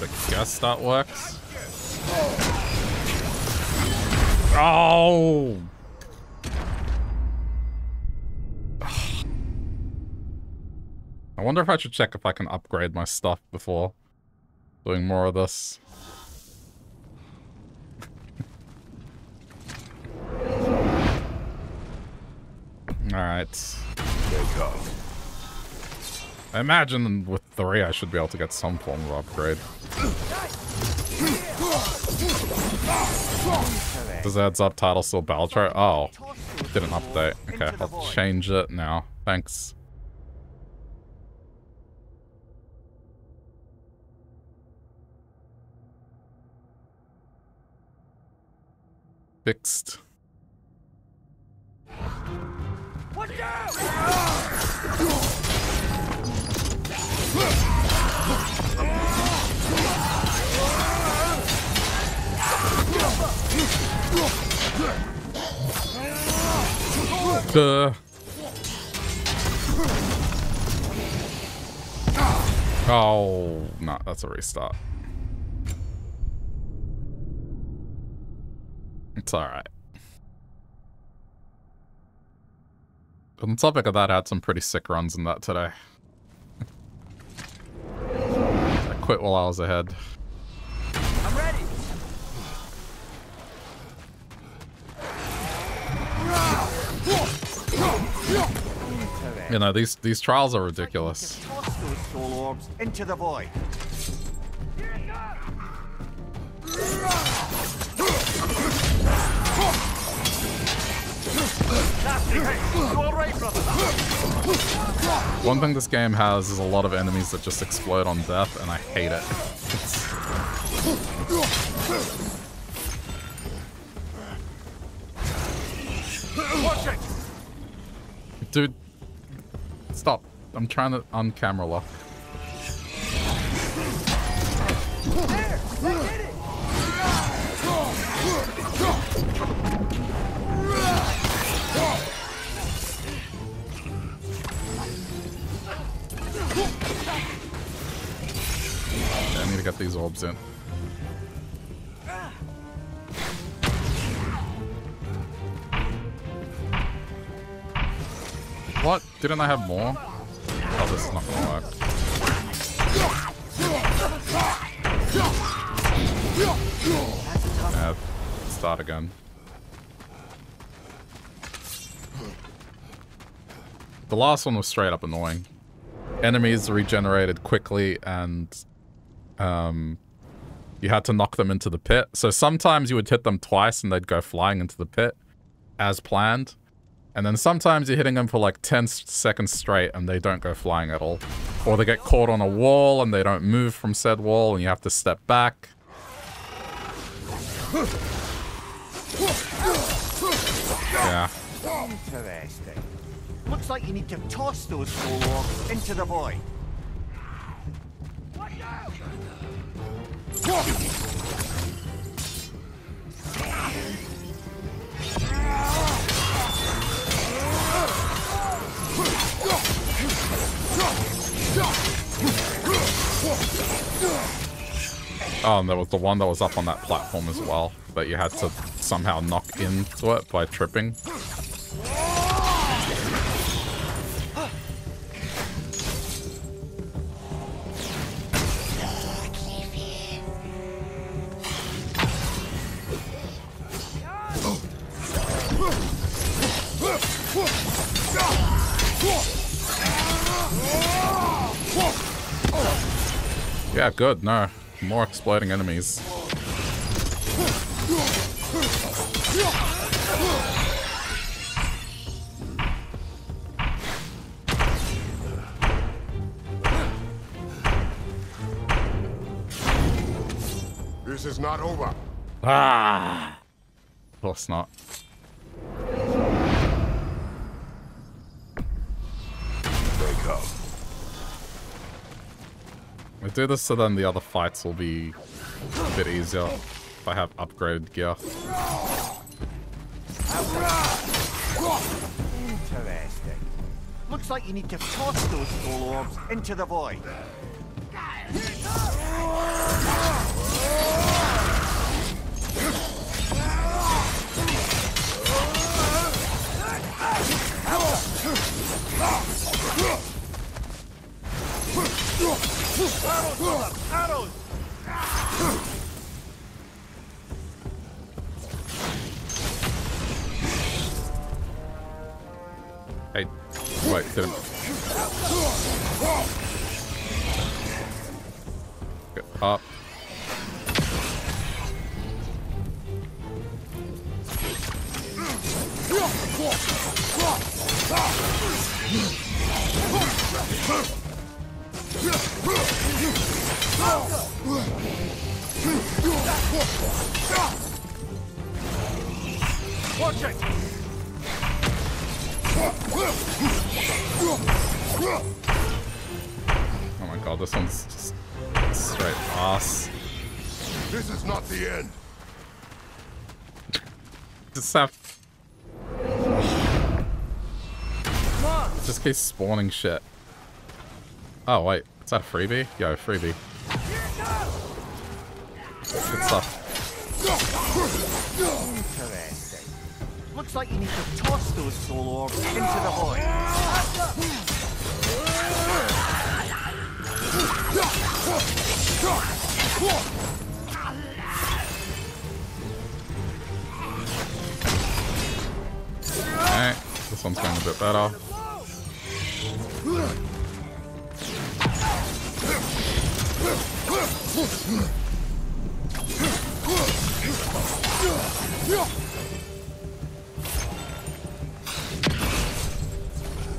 I guess that works. Oh! I wonder if I should check if I can upgrade my stuff before doing more of this. Alright. There you go. I imagine with 3 I should be able to get some form of upgrade. Does the heads up title still battle chart? Oh, didn't update. Okay, I'll change it now. Thanks. Fixed. Watch out! Oh, no, that's a restart. It's alright. On the topic of that, I had some pretty sick runs in that today. I quit while I was ahead. I'm ready. You know, these trials are ridiculous. Toss those soul orbs into the void. One thing this game has is a lot of enemies that just explode on death, and I hate it. Dude, stop. I'm trying to un-camera lock. There, I did it. Okay, I need to get these orbs in. What? Didn't I have more? Oh, this is not gonna work. Yeah, start again. The last one was straight up annoying. Enemies regenerated quickly and you had to knock them into the pit. So sometimes you would hit them twice and they'd go flying into the pit as planned. And then sometimes you're hitting them for like 10 seconds straight and they don't go flying at all. Or they get caught on a wall and they don't move from said wall and you have to step back. Yeah. Interesting. Looks like you need to toss those warlocks into the void. What now? Oh, and there was the one that was up on that platform as well, but you had to somehow knock into it by tripping. Yeah, good. No, more exploding enemies. This is not over. Ah, of course not. I do this so then the other fights will be a bit easier if I have upgraded gear. Interesting. Looks like you need to toss those full orbs into the void. Arrows! Hey, wait, didn't... Get up. Watch it. Oh my god, this one's just straight ass. This is not the end. Just have... Just keep spawning shit. Oh wait, is that a freebie? Yo, freebie. Good stuff. Interesting. Looks like you need to toss those soul orbs into the void. Alright, this one's going a bit better.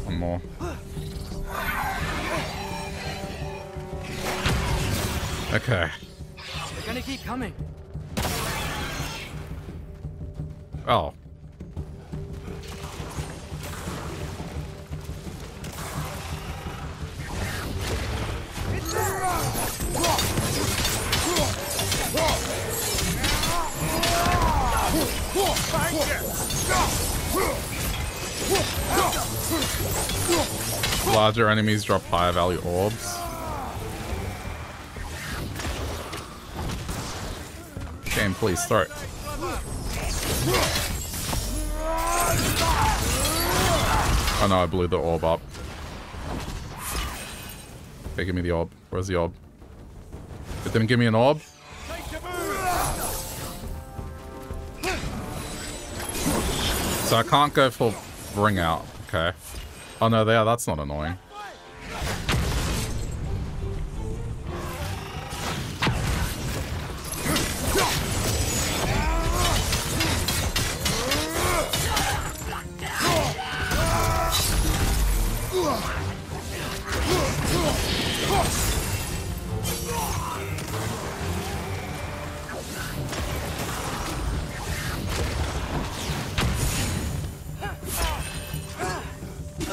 One more. Okay. They're gonna keep coming. Oh. Larger enemies drop higher value orbs. Game, please throw it. Oh no, I blew the orb up. Okay, give me the orb. Where's the orb? But then give me an orb. So I can't go for ring out. Okay. Oh no, there. That's not annoying.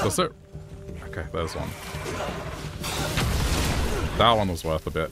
Was it? Okay, there's one. That one was worth a bit.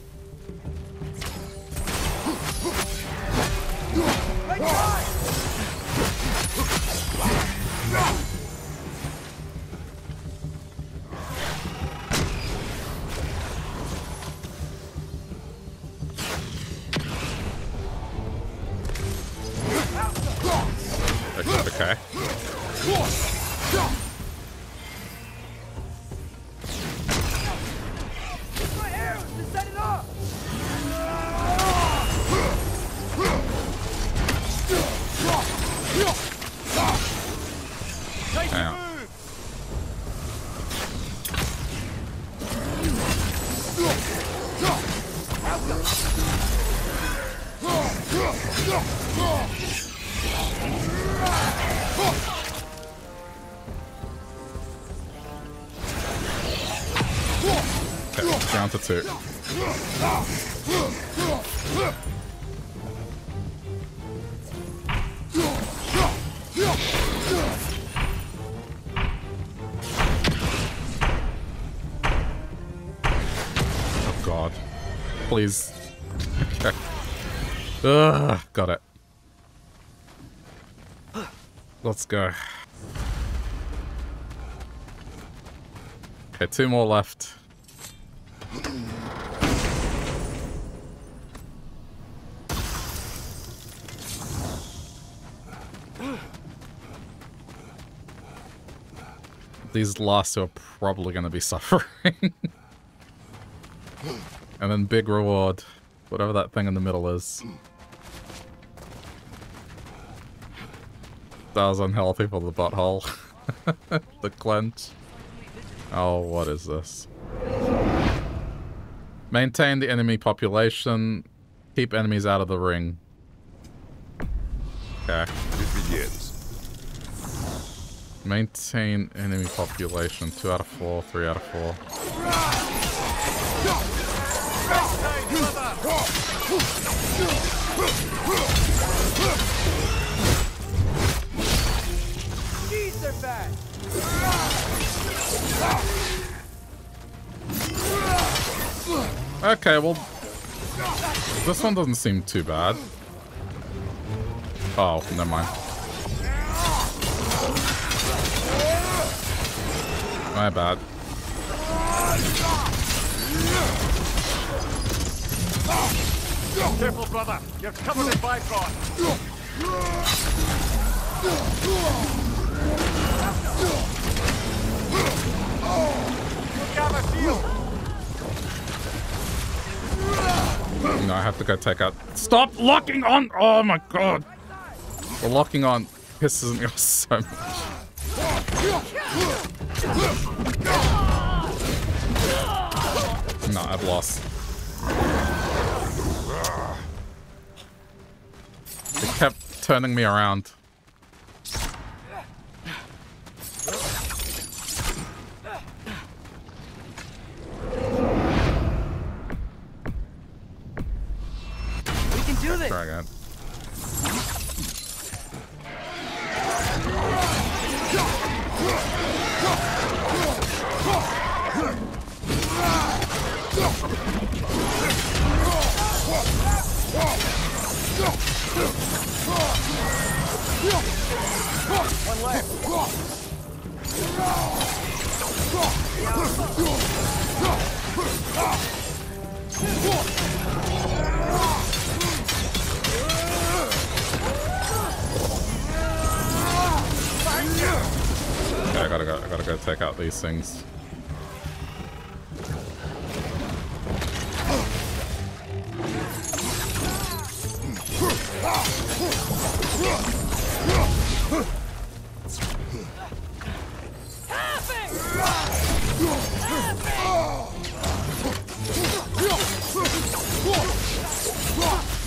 Please. Okay. Ugh, got it. Let's go. Okay, two more left. These last two are probably going to be suffering. And then big reward, whatever that thing in the middle is. That was unhealthy for the butthole. The clench. Oh, what is this? Maintain the enemy population. Keep enemies out of the ring. Okay. It begins. Maintain enemy population. 2 out of 4, 3 out of 4. Okay, well, this one doesn't seem too bad. Oh, never mind. My bad. Careful, brother. You're covered in Bicon. Look out, shield. No, I have to go take out. Stop locking on. Oh my god. The locking on pisses me off so much. No, I've lost. It kept turning me around. We can do this. Try again. One left. Okay, I gotta go take out these things.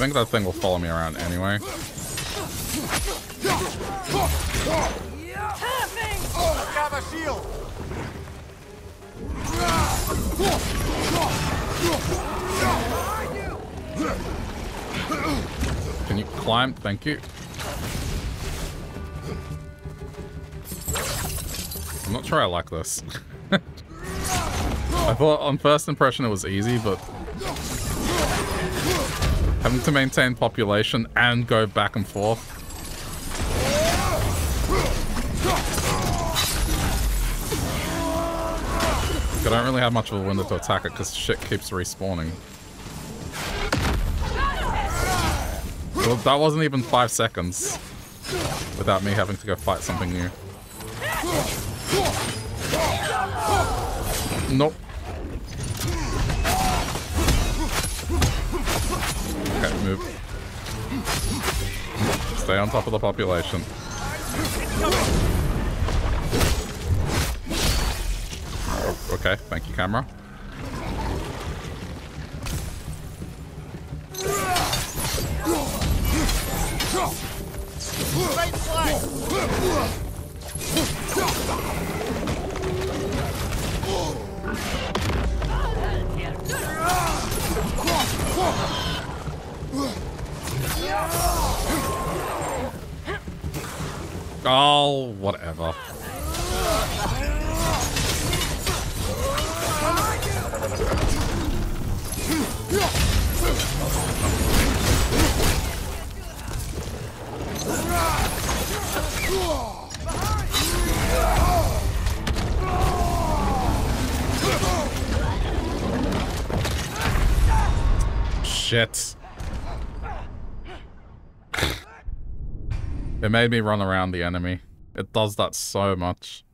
I think that thing will follow me around anyway. Can you climb? Thank you. I'm not sure I like this. I thought on first impression it was easy, but having to maintain population and go back and forth. I don't really have much of a window to attack it because shit keeps respawning. Well, that wasn't even 5 seconds without me having to go fight something new. Nope. Okay, move. Stay on top of the population. Okay, thank you, camera. Oh, whatever. Shit. It made me run around the enemy. It does that so much.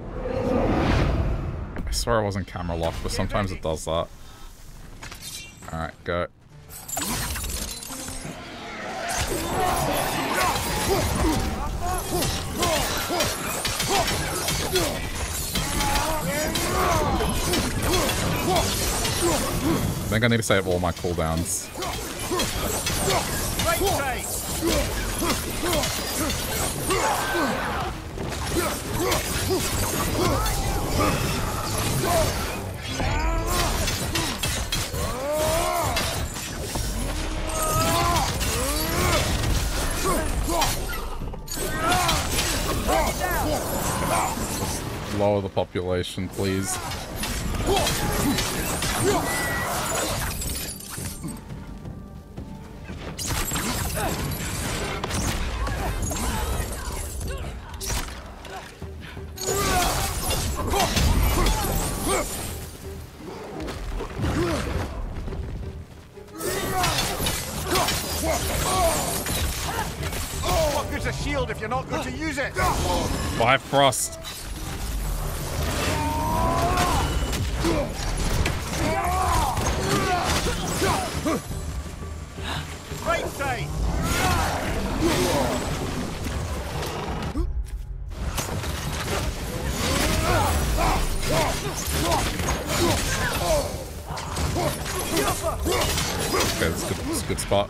I swear I wasn't camera locked, but sometimes it does that. Alright, go. I think I need to save all my cooldowns. Just lower the population, please. What good's a shield if you're not going to use it? Bifrost. Right side. Okay, that's a good spot.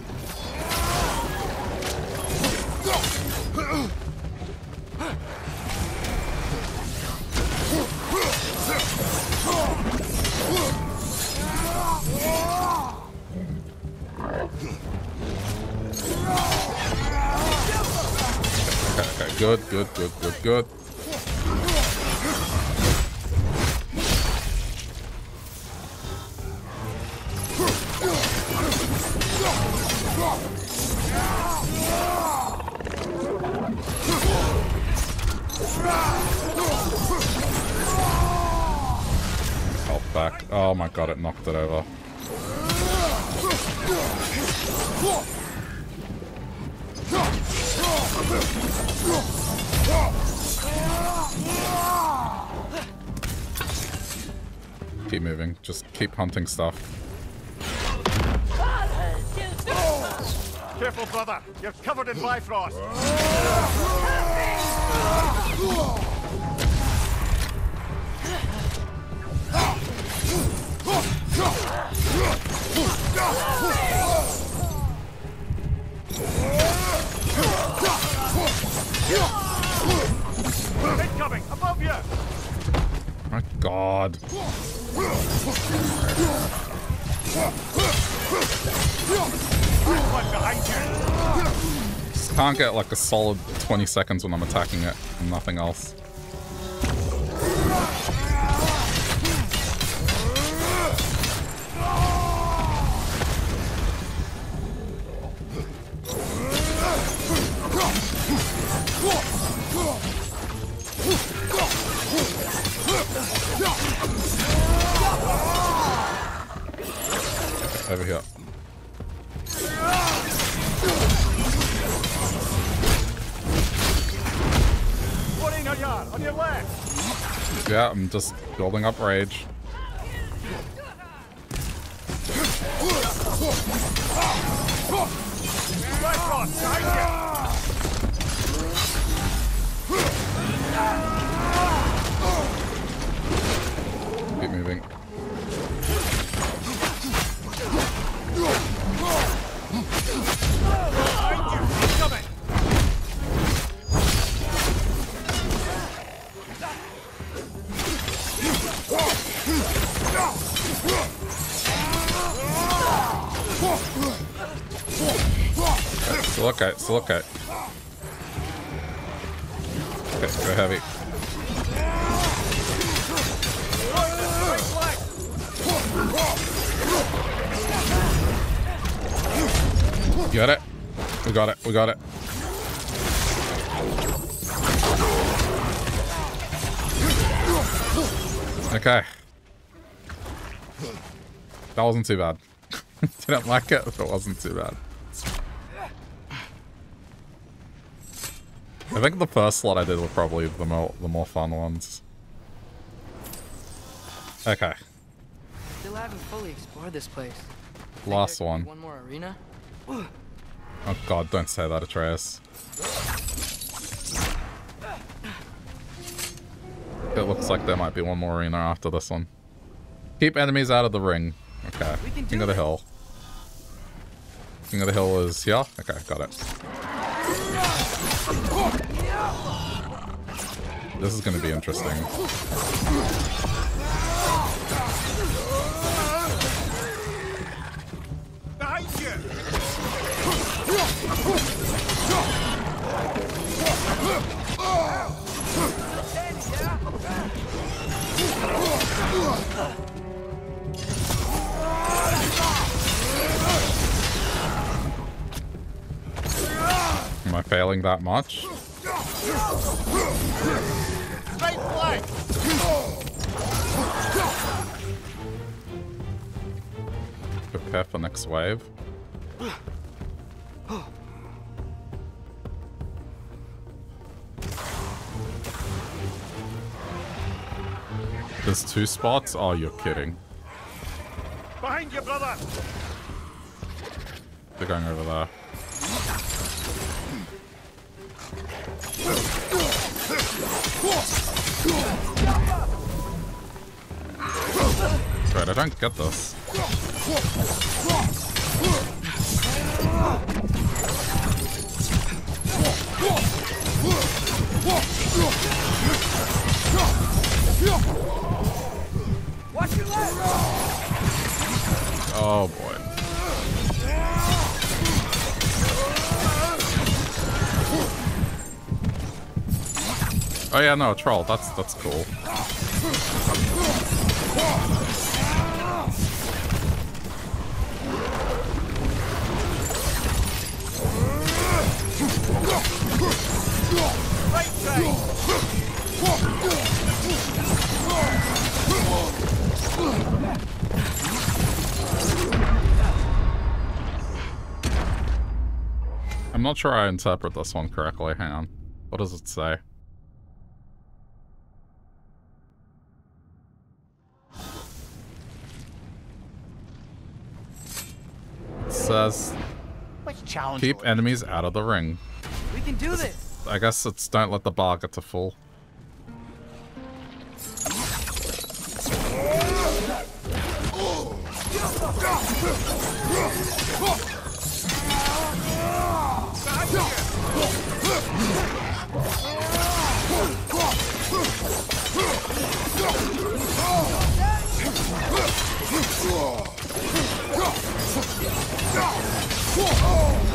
Okay, good. back. Oh my god, it knocked it over. Keep moving. Just keep hunting stuff. Careful, brother. You're covered in Bifrost. Incoming! Above you! My god. Just can't get like a solid 20 seconds when I'm attacking it and nothing else. Over here. On your left. Yeah, I'm just building up rage. Keep moving. Okay, so look at it. Okay, go heavy. You got it? We got it, we got it. Okay. That wasn't too bad. Didn't like it, but it wasn't too bad. I think the first slot I did were probably the more fun ones. Okay. Still haven't fully explored this place. Last one. One more arena? Oh god, don't say that, Atreus. It looks like there might be one more arena after this one. Keep enemies out of the ring. Okay. King of the Hill. King of the Hill is here? Okay, got it. This is going to be interesting. Am I failing that much? Prepare for next wave. There's two spots? Oh, you're kidding. Behind you, brother. They're going over there. Right, I don't get this. Watch your legs. Oh boy. Oh yeah, no, a troll. That's cool. Right side. I'm not sure I interpret this one correctly. Hang on. What does it say? It says, keep enemies out of the ring. We can do this. I guess it's don't let the bar get to full.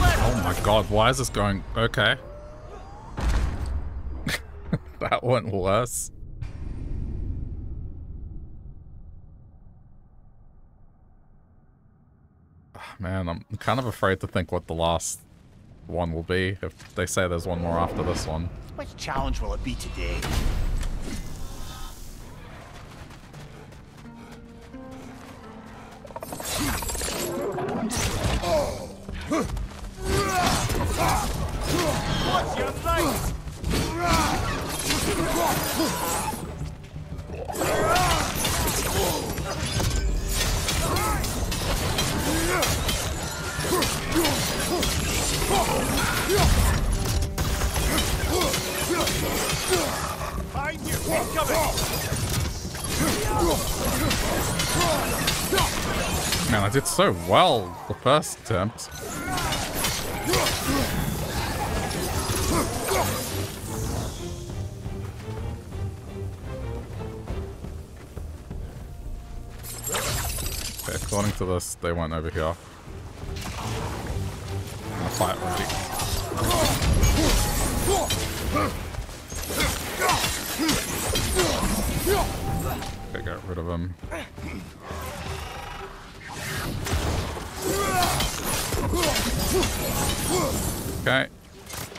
Oh my god, why is this going? Okay. That went worse. Man, I'm kind of afraid to think what the last one will be if they say there's one more after this one. Which challenge will it be today? What's your man, I did so well the first attempt. Okay, according to this, they went over here. I'm gonna fight already. Okay, got rid of him. Okay.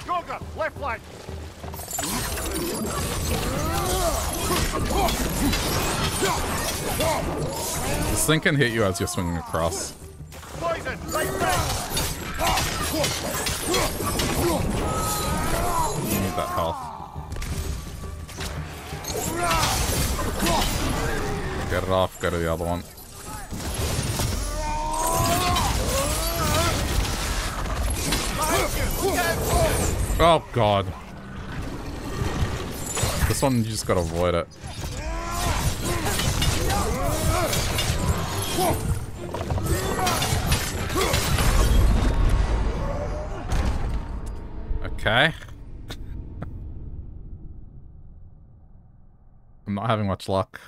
Goga, left flank. This thing can hit you as you're swinging across. Poison, right back. You need that health. Get it off, go to the other one. Oh god. This one you just gotta avoid it. Okay. I'm not having much luck.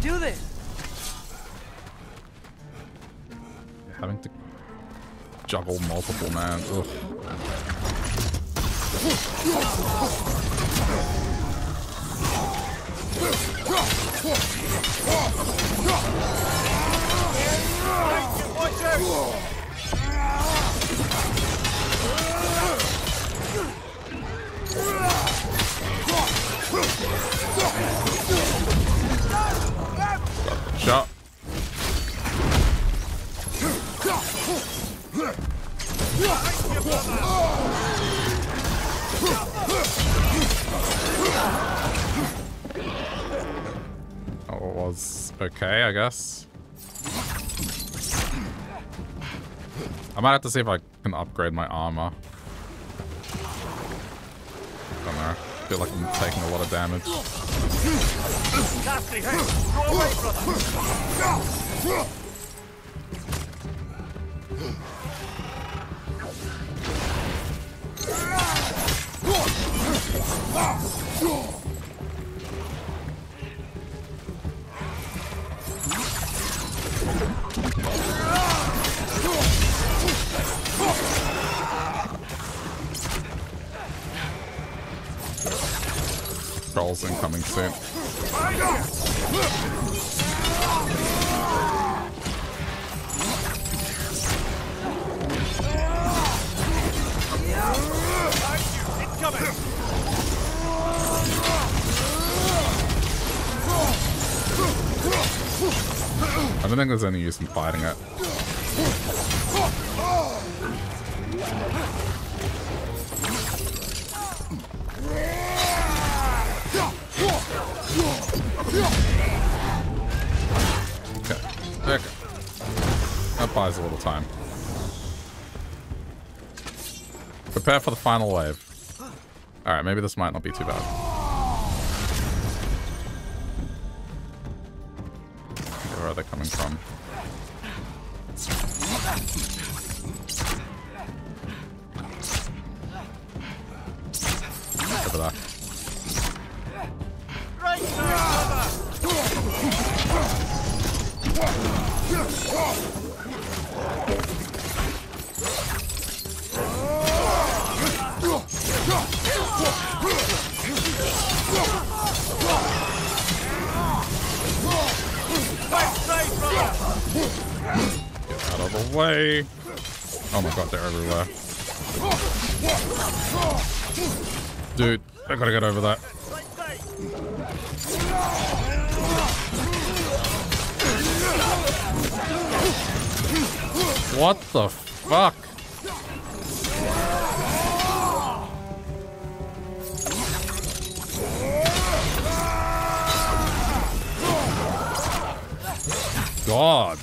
Do this. You're having to juggle multiple, man. Ugh. Shot. Oh, it was okay, I guess. I might have to see if I can upgrade my armor. I don't know. I feel like I'm taking a lot of damage. Trolls incoming soon. I don't think there's any use in fighting it. Okay. Okay. That buys a little time. Prepare for the final wave. Alright, maybe this might not be too bad. Where are they coming from? Over there. Right now, get out of the way. Oh my god, they're everywhere. Dude, I gotta get over that. What the fuck? God.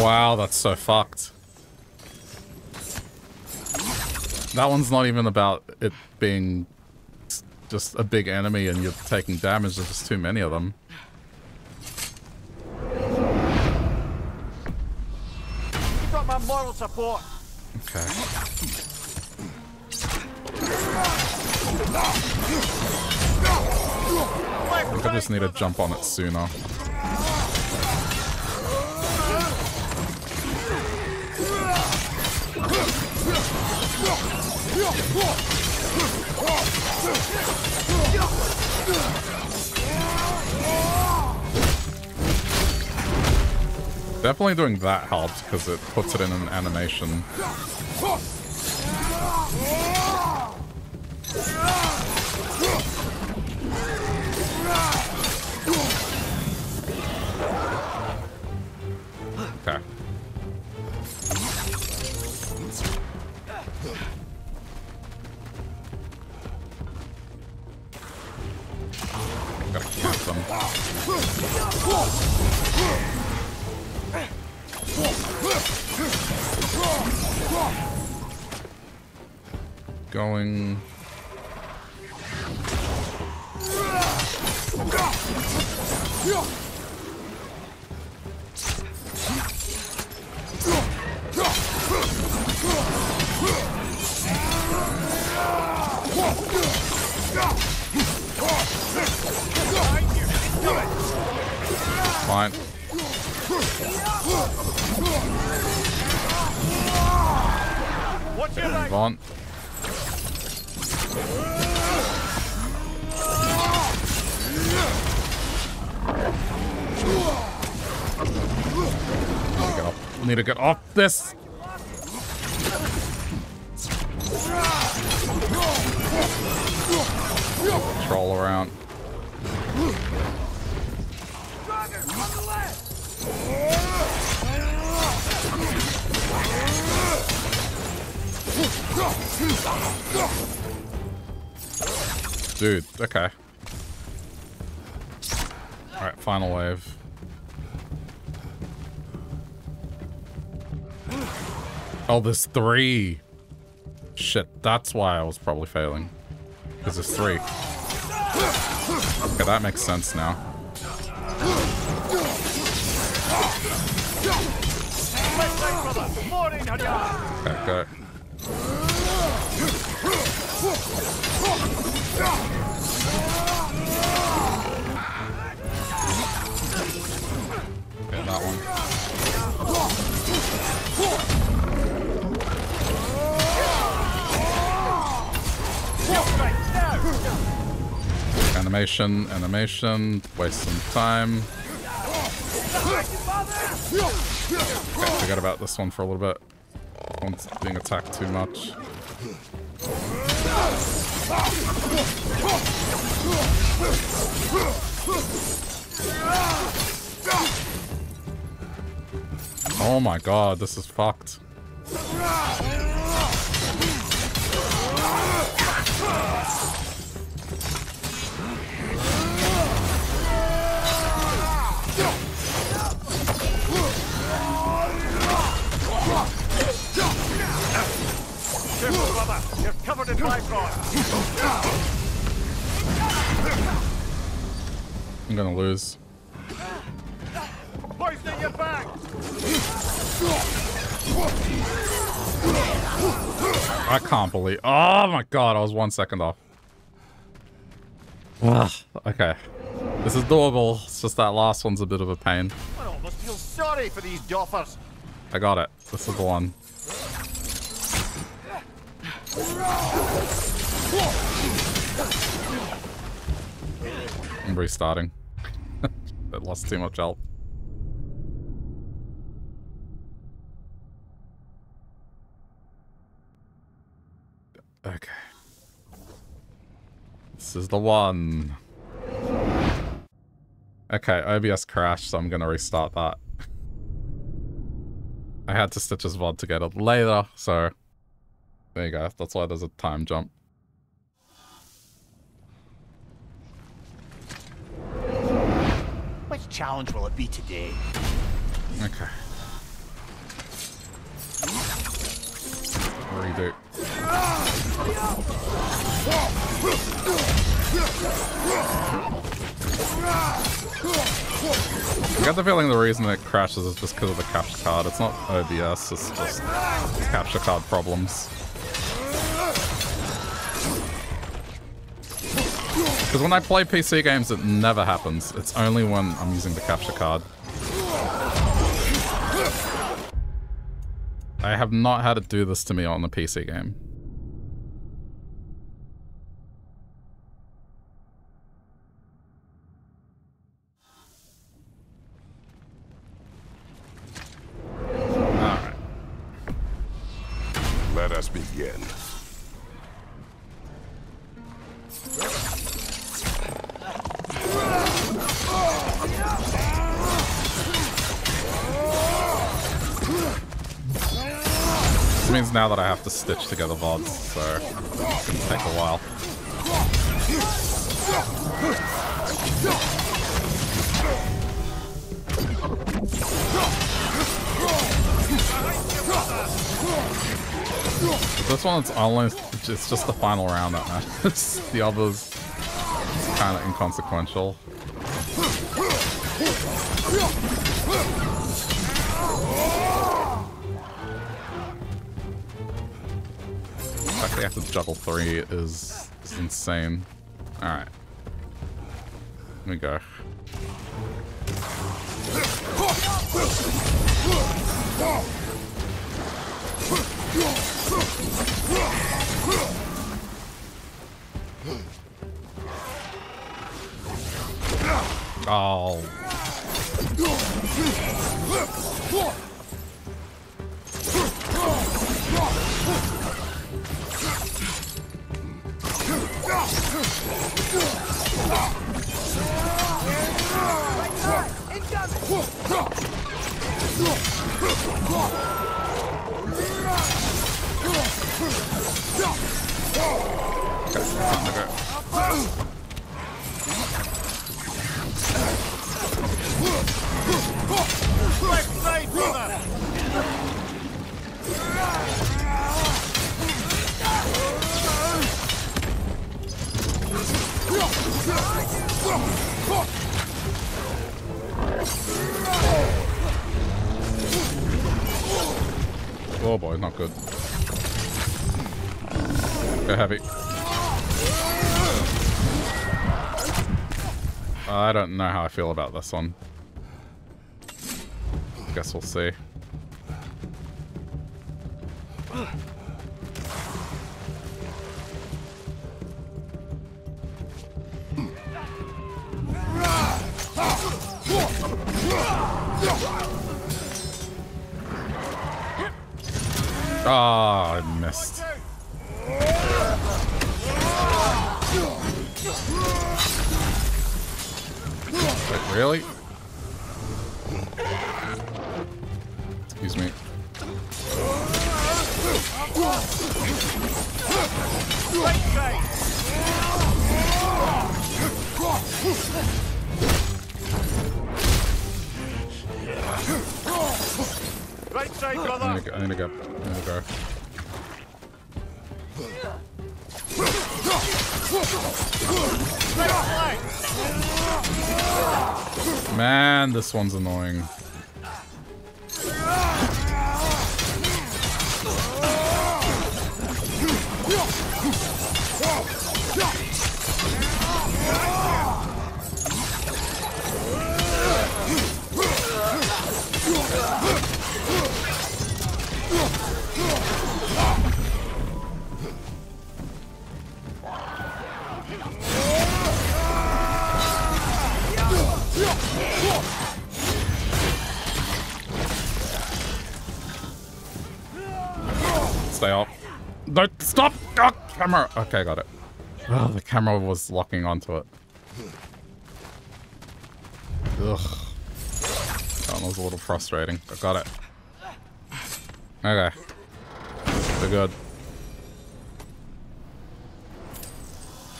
Wow, that's so fucked. That one's not even about it being just a big enemy and you're taking damage. There's just too many of them. You got my moral support. Okay. I think I just need to jump on it sooner. Definitely doing that helps because it puts it in an animation. Okay. Gotta camp them. Going. Fine. Move on. We need to get off this. Troll around. Dude, okay. Alright, final wave. Oh, there's three. Shit, that's why I was probably failing. Because there's three. Okay, that makes sense now. Okay, go. Yeah, that one. Right. Animation, animation, waste some time. Okay, forget about this one for a little bit. One's being attacked too much. Oh my god, this is fucked. Careful, brother. You're covered in life. I'm gonna lose. Poisoning your back. I can't believe. Oh my god! I was 1 second off. Ugh, okay, this is doable. It's just that last one's a bit of a pain. I almost feel sorry for these doffers. I got it. This is the one. I'm restarting. I lost too much health. Okay. This is the one. Okay, OBS crashed, so I'm gonna restart that. I had to stitch his VOD together later, so... There you go, that's why there's a time jump. Which challenge will it be today? Okay. Redo. I got the feeling the reason it crashes is just because of the capture card. It's not OBS, it's just capture card problems. Because when I play PC games, it never happens. It's only when I'm using the capture card. I have not had it do this to me on the PC game. Alright. Let us begin. This means now that I have to stitch together VODs, so it's gonna take a while. But this one, it's just the final round that matters. The others, it's kind of inconsequential. The fact that I have to juggle three is insane. Alright. Here we go. Oh. Oh boy, not good. Go heavy. I don't know how I feel about this one. Guess we'll see. Ah, I missed. But really? Excuse me. Right side, brother. I'm gonna go. Man, this one's annoying. Stay off. Don't stop! Oh, camera! Okay, got it. Oh, the camera was locking onto it. Ugh. That was a little frustrating, but got it. Okay. We're good.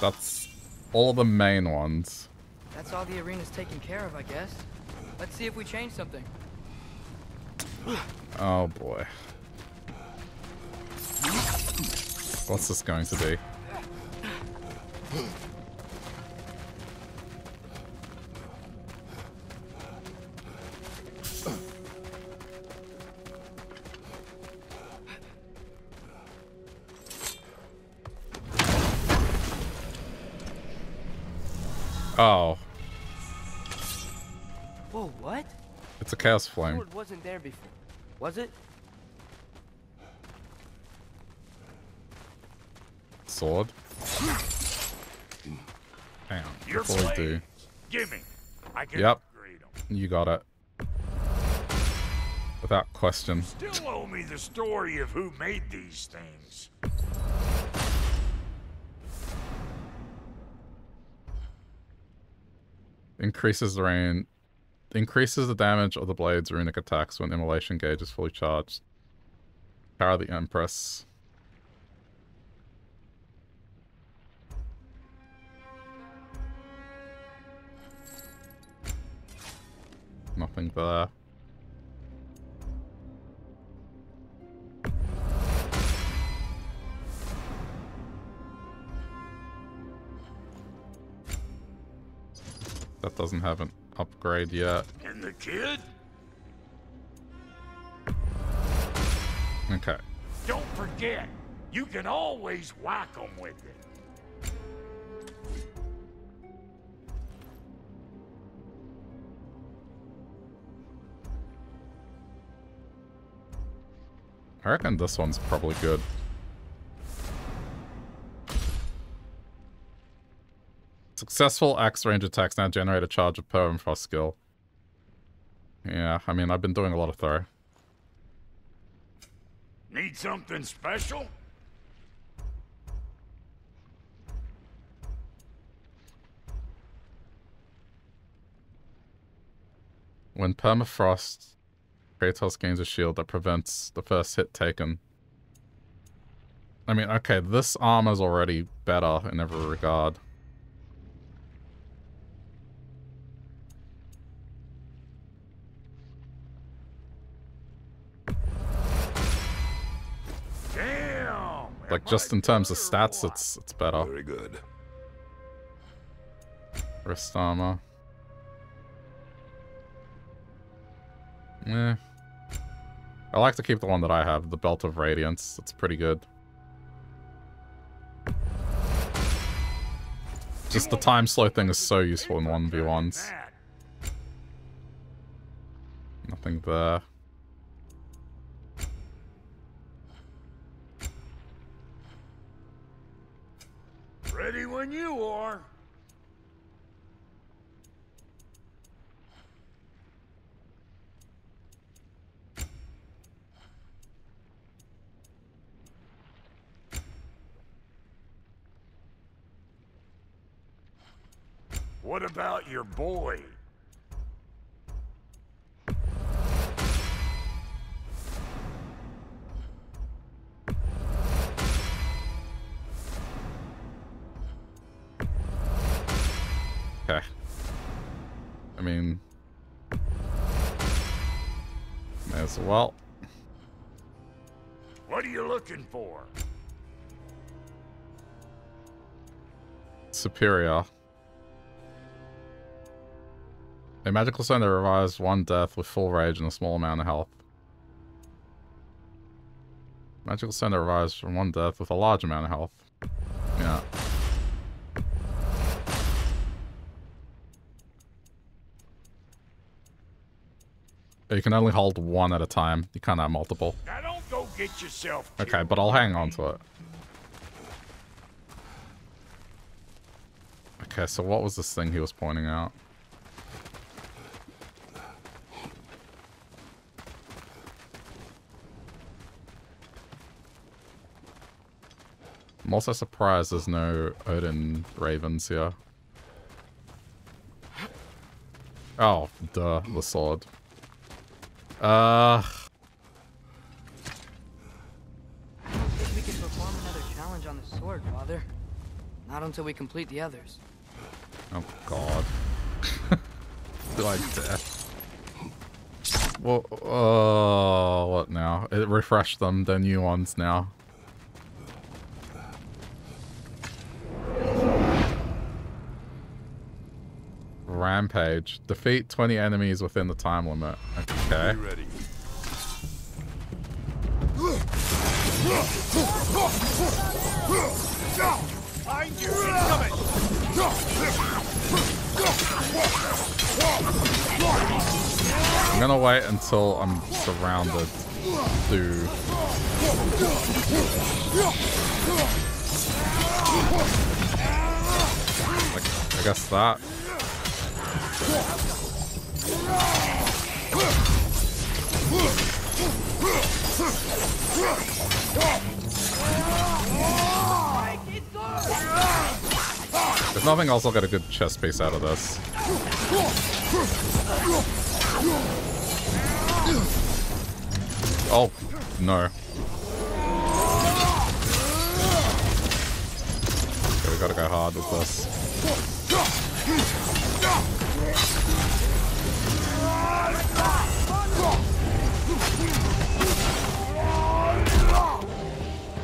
That's all the main ones. That's all the arena's taken care of, I guess. Let's see if we change something. Oh boy. What's this going to be? Oh. Whoa, what? It's a chaos flame. It wasn't there before, was it? Sword. Hang on. Before we do. Gimme. I can upgrade them. You got it. Without question. Still owe me the story of who made these things. Increases the rain. Increases the damage of the blade's runic attacks when immolation gauge is fully charged. Power of the Empress. Nothing there. That doesn't have an upgrade yet. And the kid? Okay. Don't forget, you can always whack them with it. I reckon this one's probably good. Successful axe range attacks now generate a charge of permafrost skill. Yeah, I mean, I've been doing a lot of throw. Need something special? When permafrost, Kratos gains a shield that prevents the first hit taken. I mean, okay, this armor's already better in every regard. Like, just in terms of stats, it's better. Very good. Wrist armor. Eh. I like to keep the one that I have, the Belt of Radiance. It's pretty good. Just the time slow thing is so useful in 1v1s. Nothing there. Ready when you are. What about your boy? Okay. I mean, may as well. What are you looking for? Superior. A magical stone that revives one death with full rage and a small amount of health. Magical stone that revives from one death with a large amount of health. Yeah. You can only hold one at a time. You can't have multiple. Now don't go get yourself killed. Okay, but I'll hang on to it. Okay, so what was this thing he was pointing out? I'm also surprised there's no Odin Ravens here. Oh, duh, the sword. I don't think we can perform another challenge on the sword, Father. Not until we complete the others. Oh, God. Like death. Well, what now? It refreshed them, they're new ones now. Rampage. Defeat 20 enemies within the time limit. Okay. Ready. I knew it. I'm gonna wait until I'm surrounded I guess that. If nothing else, I'll get a good chest piece out of this. Oh, no. Okay, we gotta go hard with this.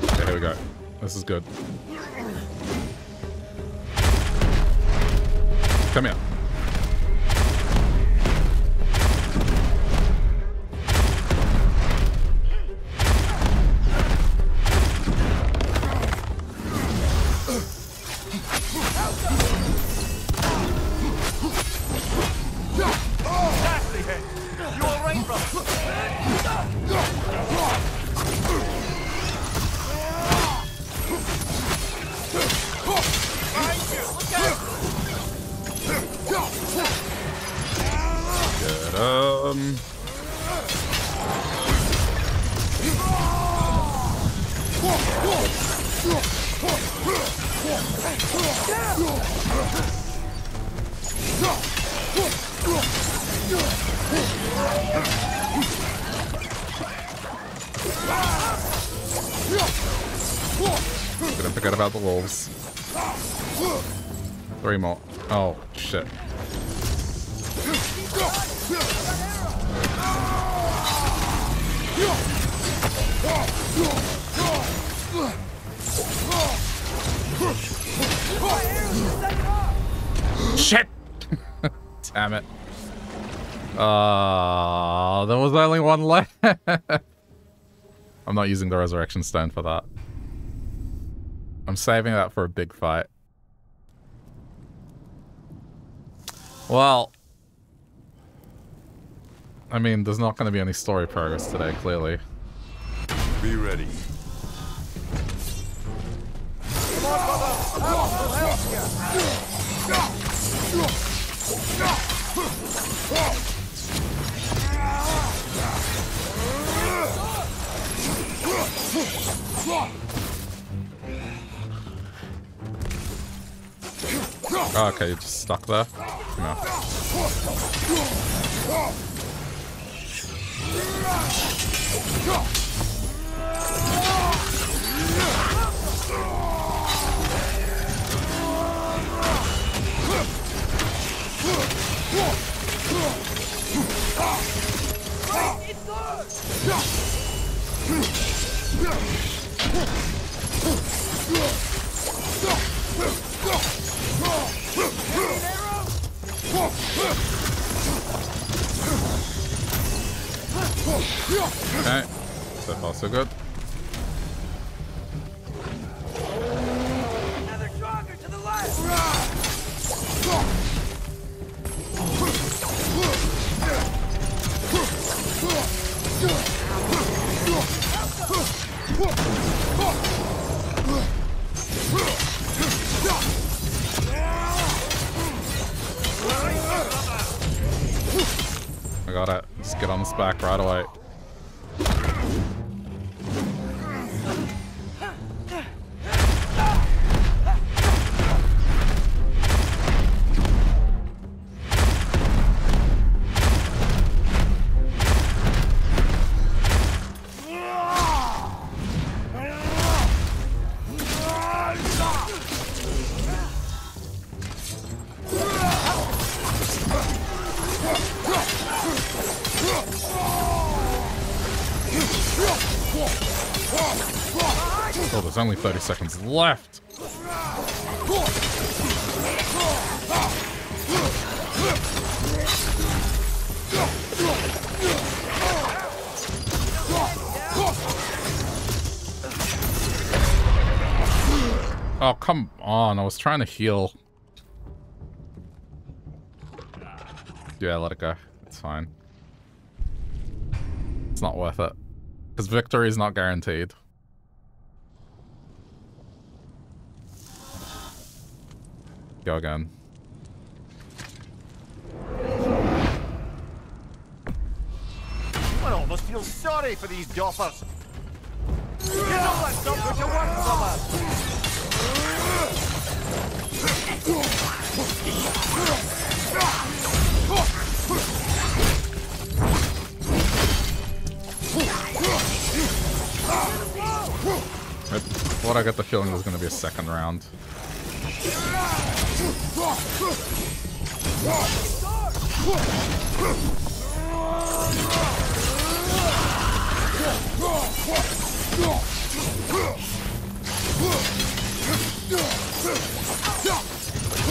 Okay, here we go. This is good. Come here. The wolves. Three more. Oh, shit. Shit! Damn it. There was only one left. I'm not using the resurrection stone for that. I'm saving that for a big fight. Well, I mean, there's not going to be any story progress today, clearly. Be ready. Come on, brother. I Oh, okay, you're just stuck there? No. Okay, so far so good. Another jogger to the left. I got it. Just get on this back right away. Oh, there's only 30 seconds left. Oh, come on. I was trying to heal. Yeah, let it go. It's fine. It's not worth it. Because victory is not guaranteed. Go again. I almost feel sorry for these doffers. You know that's not what you want from us. I thought I got the feeling there's going to be a second round. It's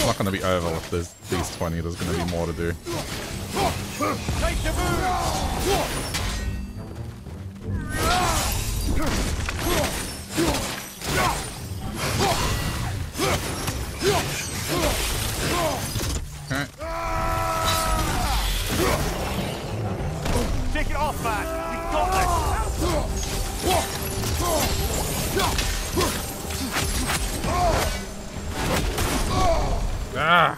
not going to be over with these 20. There's going to be more to do. Take the move. Okay. Take it off, man. We got this. Ah.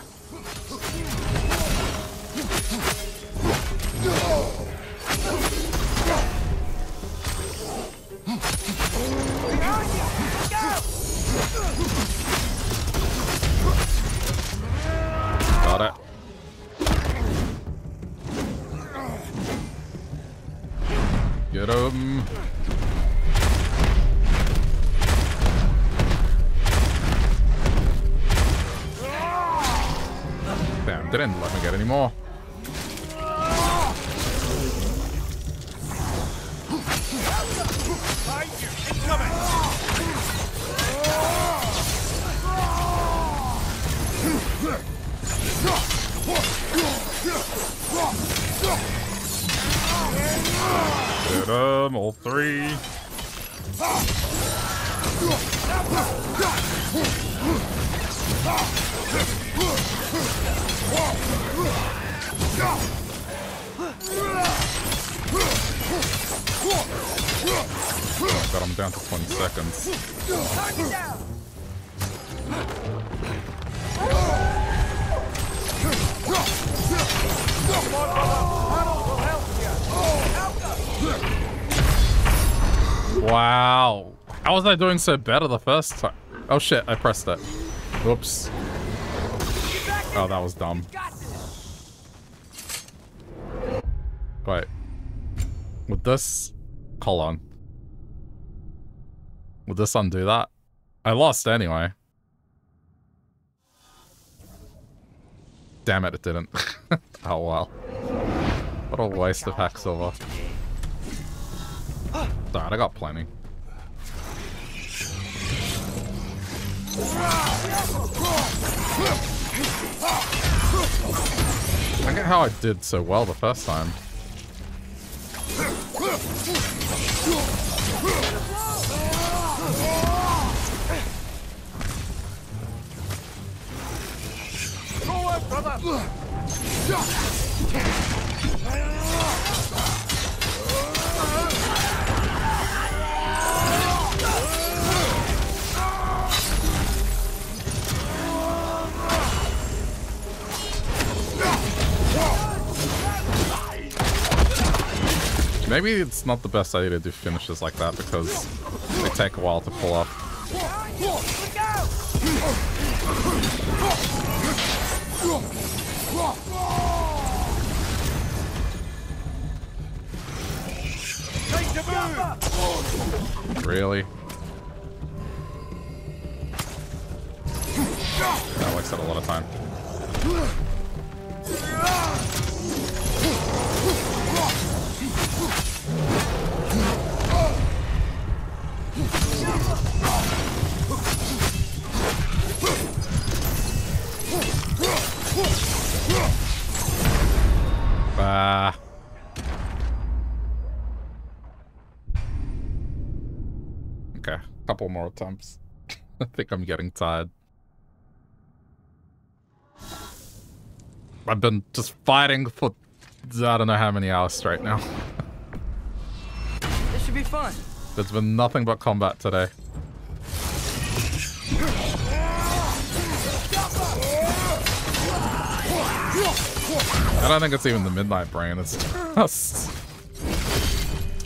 Got it. Get him. Damn, didn't let me get any more. Hit them, all three. Got him down to 20 seconds. Wow. How was I doing so better the first time? Oh shit, I pressed it. Whoops. Oh, that was dumb. Right. Would this... Hold on. Would this undo that? I lost anyway. Damn it, it didn't. Oh, well. What a waste of hack silver. Alright, I got plenty. Look at how I did so well the first time. Maybe it's not the best idea to do finishes like that because they take a while to pull up. Really? That wasted a lot of time. Ah. Okay, a couple more attempts. I think I'm getting tired. I've been just fighting for I don't know how many hours straight now. This should be fun. There's been nothing but combat today. I don't think it's even the midnight brain, it's just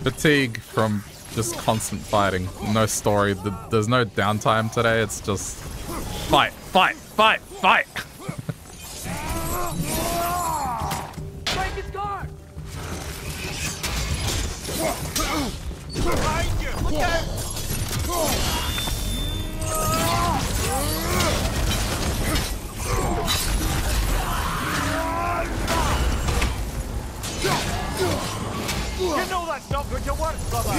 fatigue from just constant fighting. No story, there's no downtime today, it's just fight, fight, fight, fight! You know that's not good to work, brother.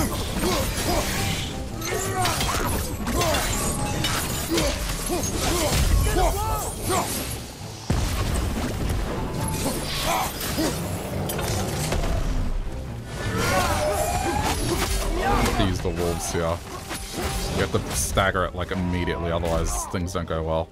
Use the wolves here. You have to stagger it like immediately, otherwise things don't go well.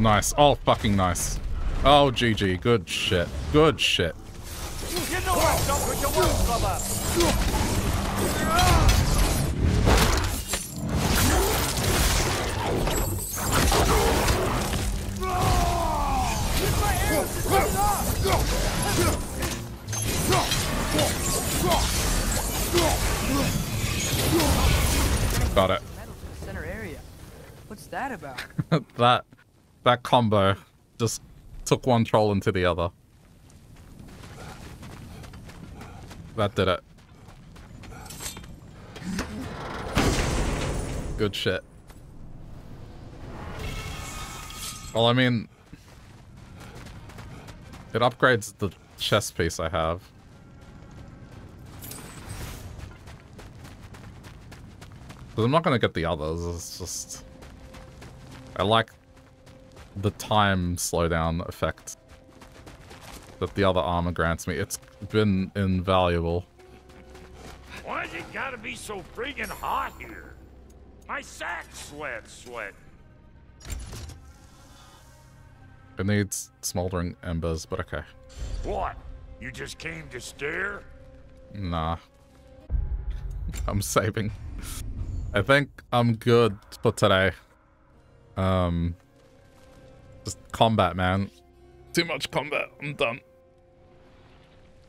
Nice. Oh, fucking nice. Oh, GG. Good shit. Good shit. You know I've done with your work, brother. Got it. What's that about? That combo just took one troll into the other. That did it. Good shit. Well, I mean... It upgrades the chest piece I have. Because I'm not going to get the others, it's just... I like... the time slowdown effect that the other armor grants me. It's been invaluable. Why's it gotta be so friggin' hot here? My sack sweat. It needs smoldering embers, but okay. What? You just came to stare? Nah. I'm saving. I think I'm good for today. Just combat, man. Too much combat. I'm done.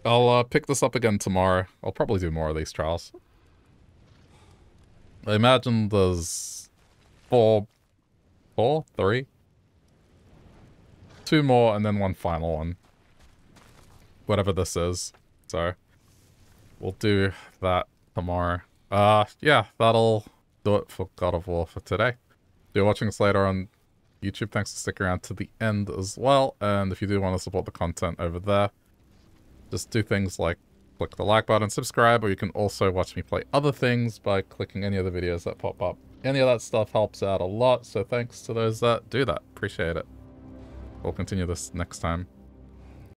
I'll pick this up again tomorrow. I'll probably do more of these trials. I imagine there's two more and then one final one. Whatever this is. So we'll do that tomorrow. Yeah, that'll do it for God of War for today. If you're watching this later on YouTube, thanks for sticking around to the end as well. And if you do want to support the content over there, just do things like click the like button, subscribe, or you can also watch me play other things by clicking any of the videos that pop up. Any of that stuff helps out a lot, so thanks to those that do that. Appreciate it. We'll continue this next time.